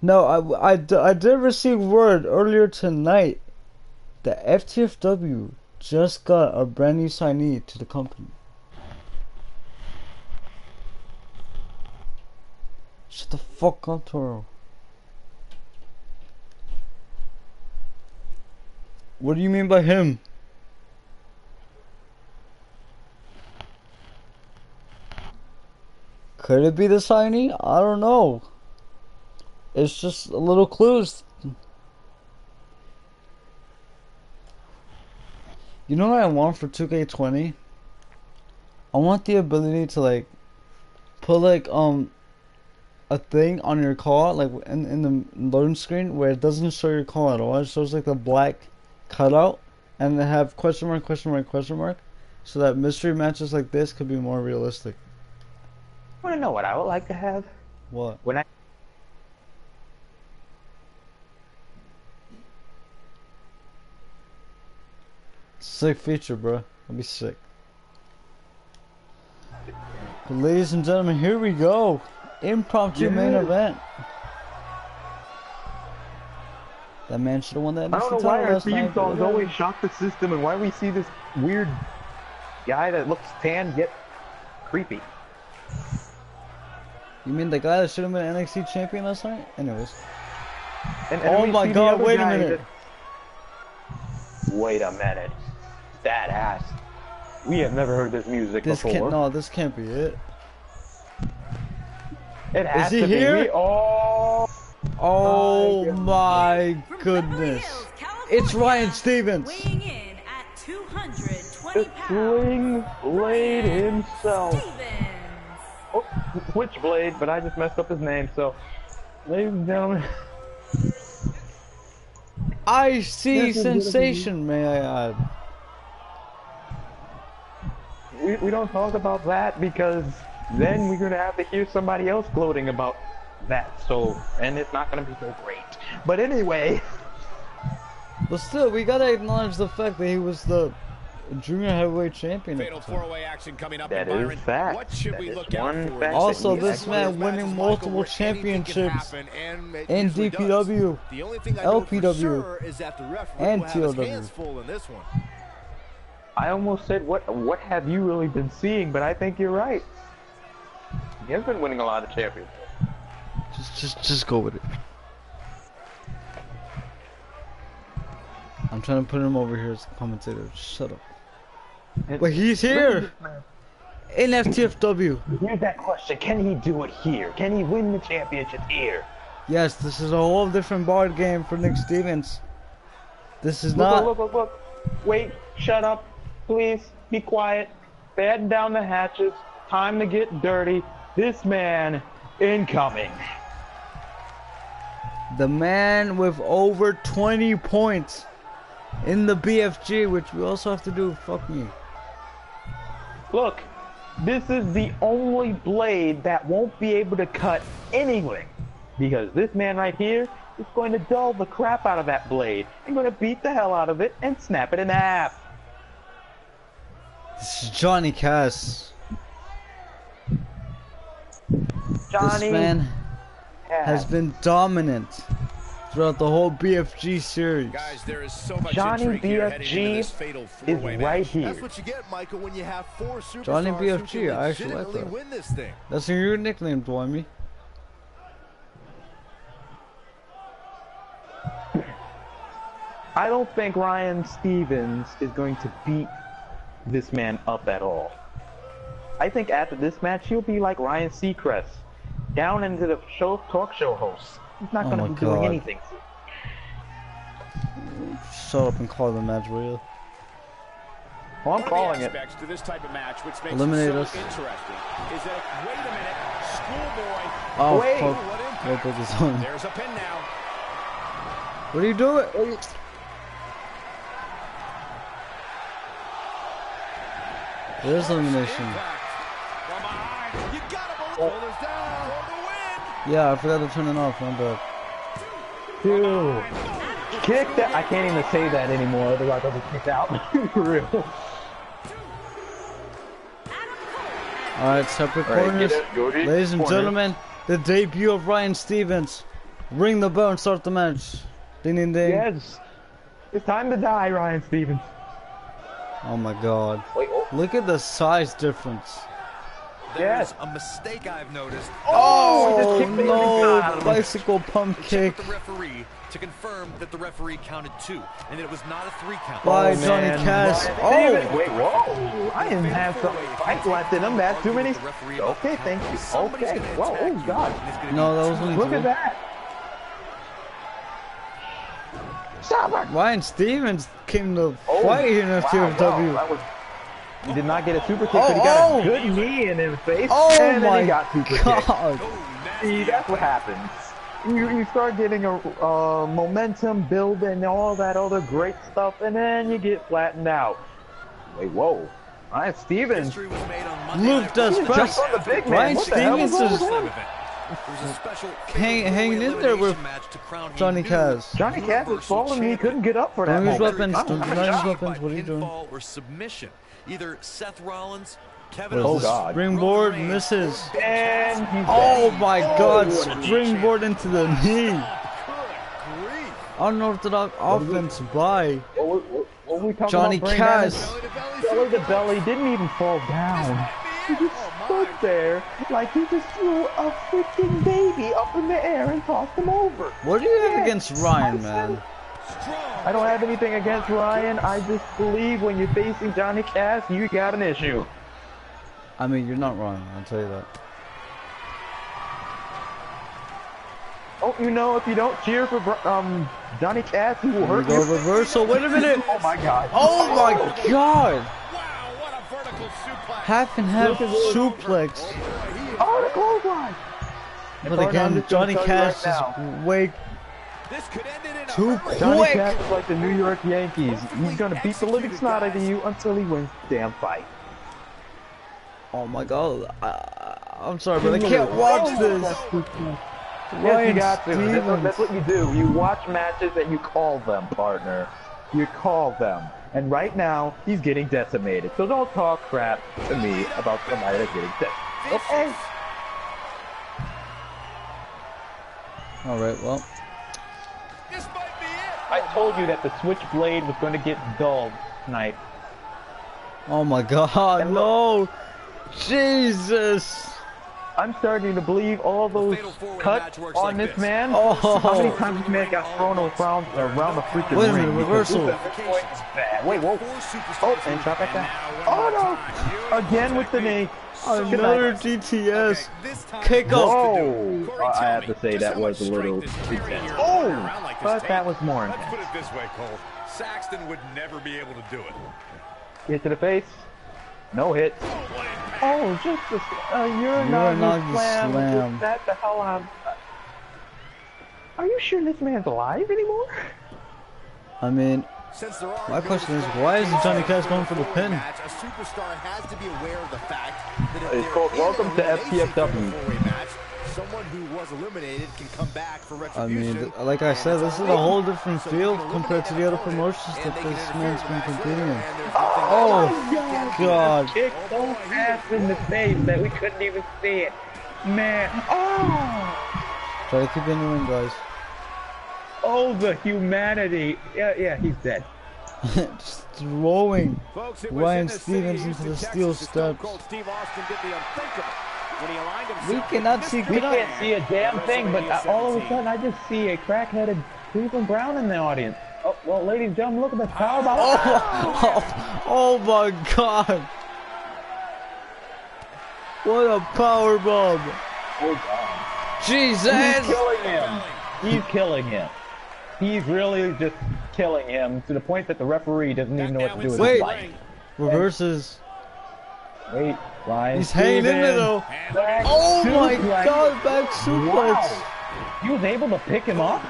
Now, I did receive word earlier tonight that FTFW just got a brand new signee to the company. Shut the fuck up, Toro. What do you mean by him? Could it be the signee? I don't know. It's just a little clues. You know what I want for 2K20? I want the ability to like put like a thing on your call, like in the loading screen, where it doesn't show your call at all. It shows like the black cutout, and they have question mark, question mark, question mark, so that mystery matches like this could be more realistic. I want to know what I would like to have. What? When I sick feature, bro. I'll be sick. But ladies and gentlemen, here we go. Impromptu main event. That man should have won that. I don't know why our theme songs always shock the system, and why we see this weird guy that looks tan get creepy. You mean the guy that should have been an NXT champion last night? Anyways. And oh my god, wait a minute. Wait a minute. That ass. We have never heard this music before. No, this can't be it. It has to be. Is he here? Oh, Oh my goodness. It's Ryan Stevens. Weighing in at 220 pounds. Swingblade himself. Oh, Switchblade, but I just messed up his name, so. Ladies and gentlemen. I see sensation, may I add. We don't talk about that because then we're going to have to hear somebody else gloating about that, so, and it's not going to be so great. But anyway. But still, we got to acknowledge the fact that he was the junior heavyweight champion. Fatal four-way action coming up. That is fact. What should we look out for? Also, this man winning multiple championships in DPW, LPW, and TOW. I almost said, what have you really been seeing? But I think you're right. He has been winning a lot of championships. Just go with it. I'm trying to put him over here as a commentator. Shut up. But he's here! In FTFW. Here's that question. Can he do it here? Can he win the championship here? Yes, this is a whole different board game for Nick Stevens. This is not... Look. Wait. Shut up. Please. Be quiet. Batten down the hatches. Time to get dirty. This man... incoming. The man with over 20 points in the BFG, which we also have to do. Fuck me. Look, this is the only blade that won't be able to cut anything, because this man right here is going to dull the crap out of that blade. I'm going to beat the hell out of it and snap it in half. This is Johnny Kaz. This man has been dominant throughout the whole BFG series. Guys, there is so much Johnny BFG is right here. That's what you get, Michael, when you have four superstars. Johnny BFG, I actually like that. Win this thing. That's a new nickname, Dwayne. I don't think Ryan Stevens is going to beat this man up at all. I think after this match, he'll be like Ryan Seacrest, down into the show talk show host. He's not going to be doing anything. Shut up and call the match, will you? Well, I'm calling it. To this type of match, which makes eliminate us. So is that, wait a minute, schoolboy. Oh, wait. Fuck. What is on? There's a pin now. What are you doing? There's elimination. Yeah, I forgot to turn it off. I'm bad. Dude, kick that! I can't even say that anymore. Otherwise, I'll be kicked out. For real. All right, separate corners, ladies and gentlemen. The debut of Ryan Stevens. Ring the bell and start the match. Ding ding ding. Yes, it's time to die, Ryan Stevens. Oh my God! Wait, oh. Look at the size difference. There's a mistake I've noticed. Oh no! Bicycle pump kick. The referee to confirm that the referee counted two, and it was not a three count. By Johnny Kaz. Oh wait, whoa! I didn't have some fight left in him. That's too many. Okay, thank you. Okay. Whoa! Oh God! No, that was only two. Look at that! Stop it! Ryan Stevens came to fight in FTFW. He did not get a super kick, but he got a good knee in his face, and then he got super kicked. See, that's what happens. You start getting a momentum build and all that other great stuff, and then you get flattened out. Wait, whoa. Ryan Stevens moved us first. Ryan Stevens is hanging in there with Johnny Kaz. Johnny Kaz was falling, he couldn't get up for that. Don't use weapons, what are you doing? Either Seth Rollins, Kevin springboard misses. And oh my God! Springboard into the knee. Unorthodox offense by Johnny Kaz. Belly to belly, didn't even fall down. He just stood there like he just threw a freaking baby up in the air and tossed him over. What do you have against Ryan, man? I don't have anything against Ryan. I just believe when you're facing Johnny Kaz, you got an issue. I mean, you're not wrong. I'll tell you that. Oh you know, if you don't cheer for Johnny Kaz, he will hurt you. Reversal. Wait a minute. Oh my god. Oh my god. Wow, what a vertical suplex. Half and half suplex. Oh, the clothesline. But again, Johnny Kaz is way too quick. Johnny Kaz is like the New York Yankees. He's gonna beat the living snot out of you until he wins the damn fight. Oh my god. I'm sorry, but I can't watch this. Yes, you got to. That's what you do. You watch matches and you call them, partner. You call them. And right now, he's getting decimated. So don't talk crap to me about somebody that's getting decimated. Okay. Alright, well. This might be it. I told you that the switchblade was going to get dulled tonight. Oh my god, and no! Jesus! I'm starting to believe all those cuts on this man. Oh, how many times this man got thrown around the freaking ring? Wait a minute, reversal. Wait, whoa. Oh, and drop back down. Oh no! Again with the knee. Another GTS kickoff. Oh, I have to say that was a little intense. Oh, but that was more intense. Let's put it this way, Cole. Saxton would never be able to do it. Hit to the face. No hit. Oh, just a Uranagi slam. That the hell on. Are you sure this man's alive anymore? I mean, my question is, why isn't Johnny Kaz going for the pin? It's called Welcome to FTFW. Someone who was eliminated can come back for retribution. I mean, like I said, this is a whole different field compared to the other promotions that this man's been competing in. Oh, God. It's so fast in the face that we couldn't even see it. Man. Oh. Try to keep in the ring, guys. Oh, the humanity. Yeah, he's dead. Just throwing Ryan Stevens into the steel steps. We can't see a damn thing, but all of a sudden I just see a crack-headed Cleveland Brown in the audience. Oh, well, ladies and gentlemen, look at the power bomb. Oh my god. What a power bomb. Oh god. Jesus. He's killing him. He's killing him. He's really just killing him to the point that the referee doesn't even know what to do with his life. Reverses. Wait. Ryan He's Stevens. Hanging in there though. Back oh my suplex. God, back suplex. Wow. He was able to pick him up,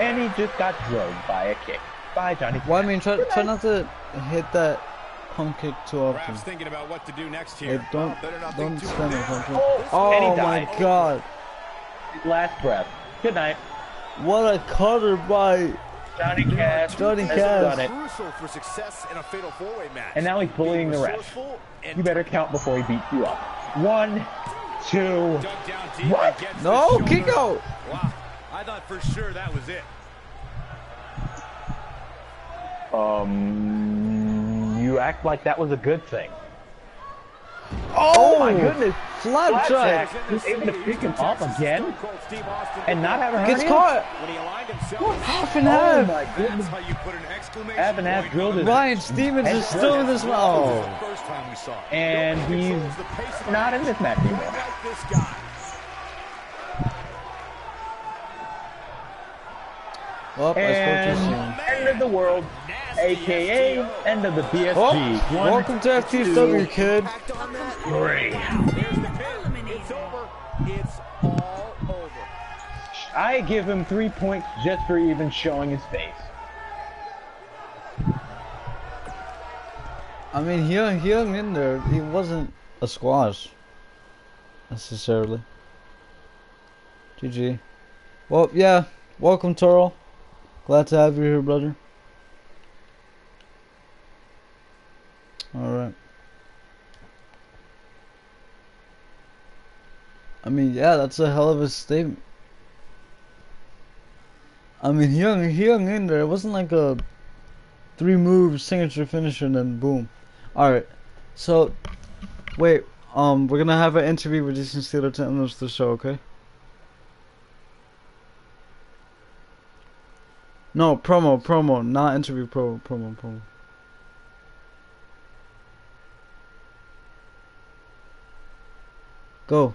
and he just got drilled by a kick. By Johnny. Well, I mean, try not to hit that pump kick too often. Thinking about what to do next here. Hey, don't spend it. Oh my god. His last breath. Good night. What a cutter by Johnny Kaz. Johnny Kaz. Crucial for success in a fatal four-way match. And now he's bullying the ref. You better count before he beats you up. 1, 2. What? No, Kiko. Wow. I thought for sure that was it. You act like that was a good thing. Oh my goodness! Flapjack is able to pick him up again and not have a hurry. Gets caught. Half and half. Oh my goodness! Half and half drilled it. Ryan Stevens is still in this round. And he's not in this match anymore. And end of the world, aka end of the BFG. Oh, welcome to FTFW, kid. Great. It's over. It's all over. I give him 3 points just for even showing his face. I mean, he hung in there. He wasn't a squash necessarily. GG. Well, yeah. Welcome, Toro. Glad to have you here, brother. Alright. I mean, yeah, that's a hell of a statement. I mean, he hung in there. It wasn't like a 3-move signature finisher and then boom. Alright. So, wait. We're going to have an interview with Jason Steeler to end the show, okay? No, promo, not interview, promo. Go.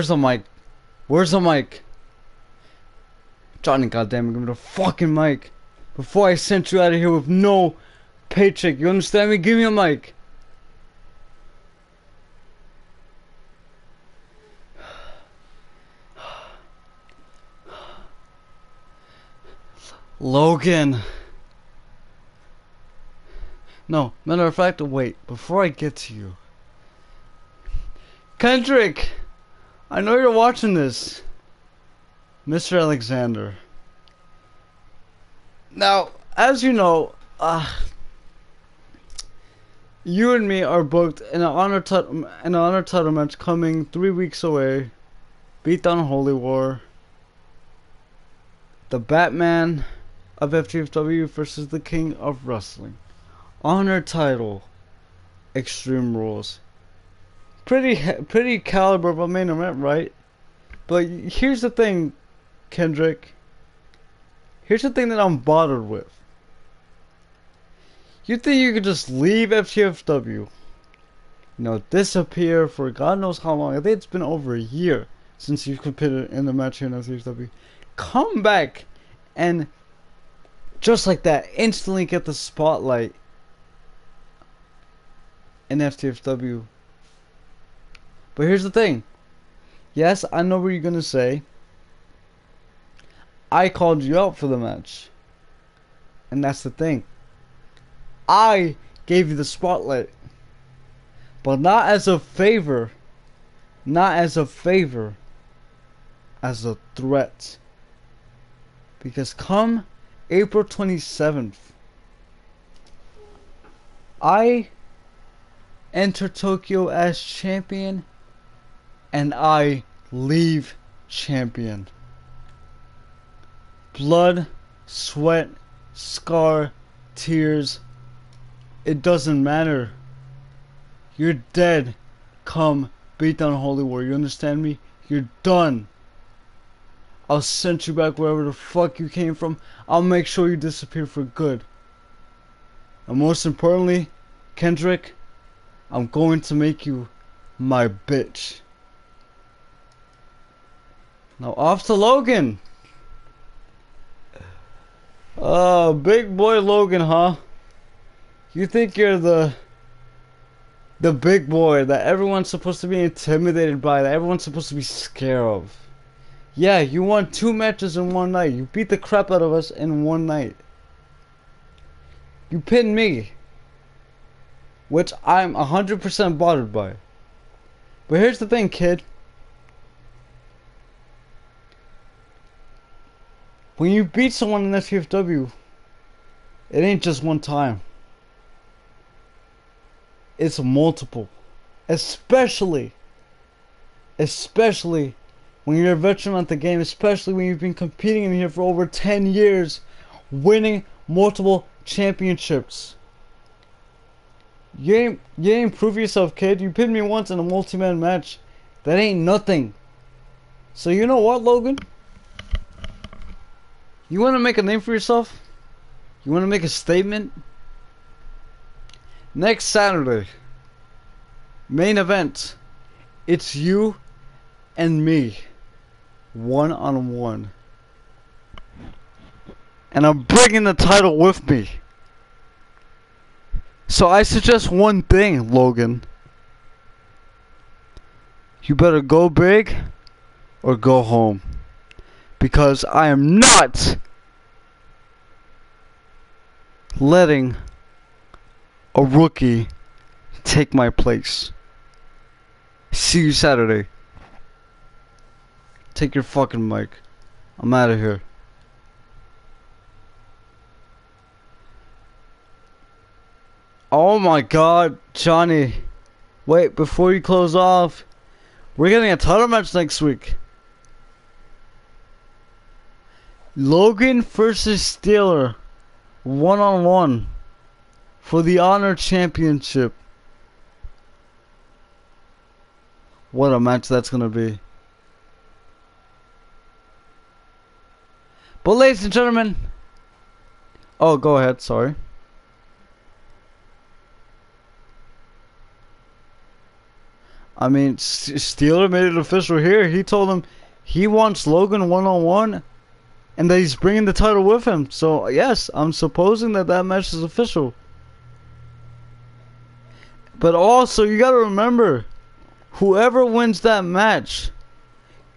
Where's the mic? Where's the mic? Johnny, goddamn, give me the fucking mic. Before I sent you out of here with no paycheck, you understand me? Give me a mic. Logan. No, matter of fact, wait, before I get to you. Kendrick, I know you're watching this. Mr. Alexander. Now, as you know, you and me are booked in an honor title match coming 3 weeks away. Beatdown Holy War. The Batman of FTFW versus the King of Wrestling. Honor title. Extreme Rules. Pretty caliber of a main event, right? But here's the thing, Kendrick. Here's the thing that I'm bothered with. You think you could just leave FTFW, you know, disappear for God knows how long? I think it's been over a year since you've competed in the match here in FTFW. Come back and just like that, instantly get the spotlight in FTFW. But here's the thing. Yes, I know what you're gonna say. I called you out for the match. And that's the thing. I gave you the spotlight. But not as a favor. Not as a favor. As a threat. Because come April 27th. I enter Tokyo as champion. And I leave champion. Blood, sweat, scar, tears, it doesn't matter. You're dead. Come beat down Holy War, you understand me? You're done. I'll send you back wherever the fuck you came from. I'll make sure you disappear for good. And most importantly, Kendrick, I'm going to make you my bitch. Now off to Logan. Big boy Logan, huh? You think you're the big boy that everyone's supposed to be intimidated by, that everyone's supposed to be scared of. Yeah, you won 2 matches in one night. You beat the crap out of us in one night. You pinned me, which I'm 100% bothered by. But here's the thing, kid. When you beat someone in FTFW, it ain't just one time. It's multiple. Especially when you're a veteran at the game, especially when you've been competing in here for over 10 years, winning multiple championships. You ain't prove yourself, kid. You pinned me once in a multi-man match. That ain't nothing. So you know what, Logan? You want to make a name for yourself? You want to make a statement? Next Saturday, main event, it's you and me, 1-on-1. And I'm bringing the title with me. So I suggest one thing, Logan. You better go big or go home. Because I am not letting a rookie take my place. See you Saturday. Take your fucking mic. I'm out of here. Oh my god, Johnny. Wait, before you close off, we're getting a title match next week. Logan versus Steeler, 1-on-1 for the Honor Championship. What a match that's gonna be. But ladies and gentlemen, oh, go ahead, sorry. I mean, Steeler made it official here. He told him he wants Logan one-on-one, and that he's bringing the title with him. So, yes, I'm supposing that that match is official. But also, you gotta remember, whoever wins that match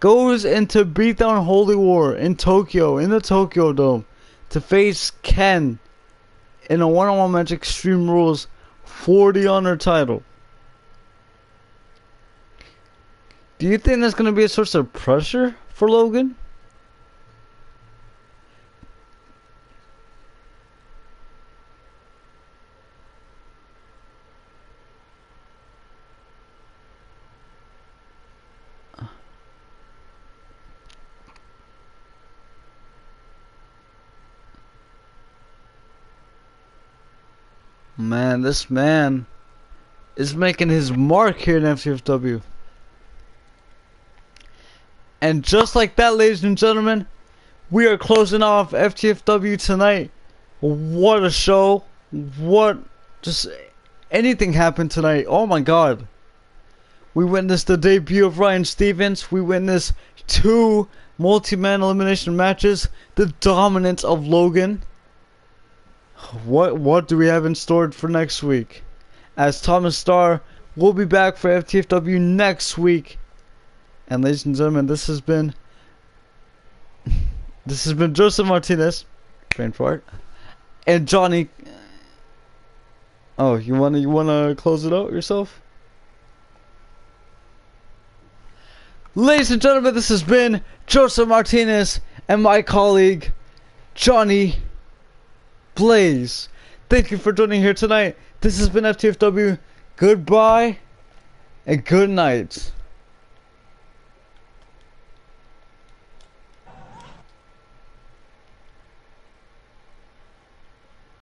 goes into Beatdown Holy War in Tokyo, in the Tokyo Dome, to face Ken in a one-on-one match, Extreme Rules, for the honor title. Do you think that's going to be a source of pressure for Logan? Man, this man is making his mark here in FTFW. And just like that, ladies and gentlemen, we are closing off FTFW tonight. What a show. What, just anything happened tonight. Oh my god. We witnessed the debut of Ryan Stevens. We witnessed 2 multi-man elimination matches. The dominance of Logan. What do we have in store for next week? As Thomas Starr will be back for FTFW next week. And ladies and gentlemen, this has been Joseph Martinez, brain fart, and Johnny. Oh, you wanna close it out yourself? Ladies and gentlemen, this has been Joseph Martinez and my colleague Johnny Blaze. Thank you for joining here tonight. This has been FTFW. Goodbye and good night.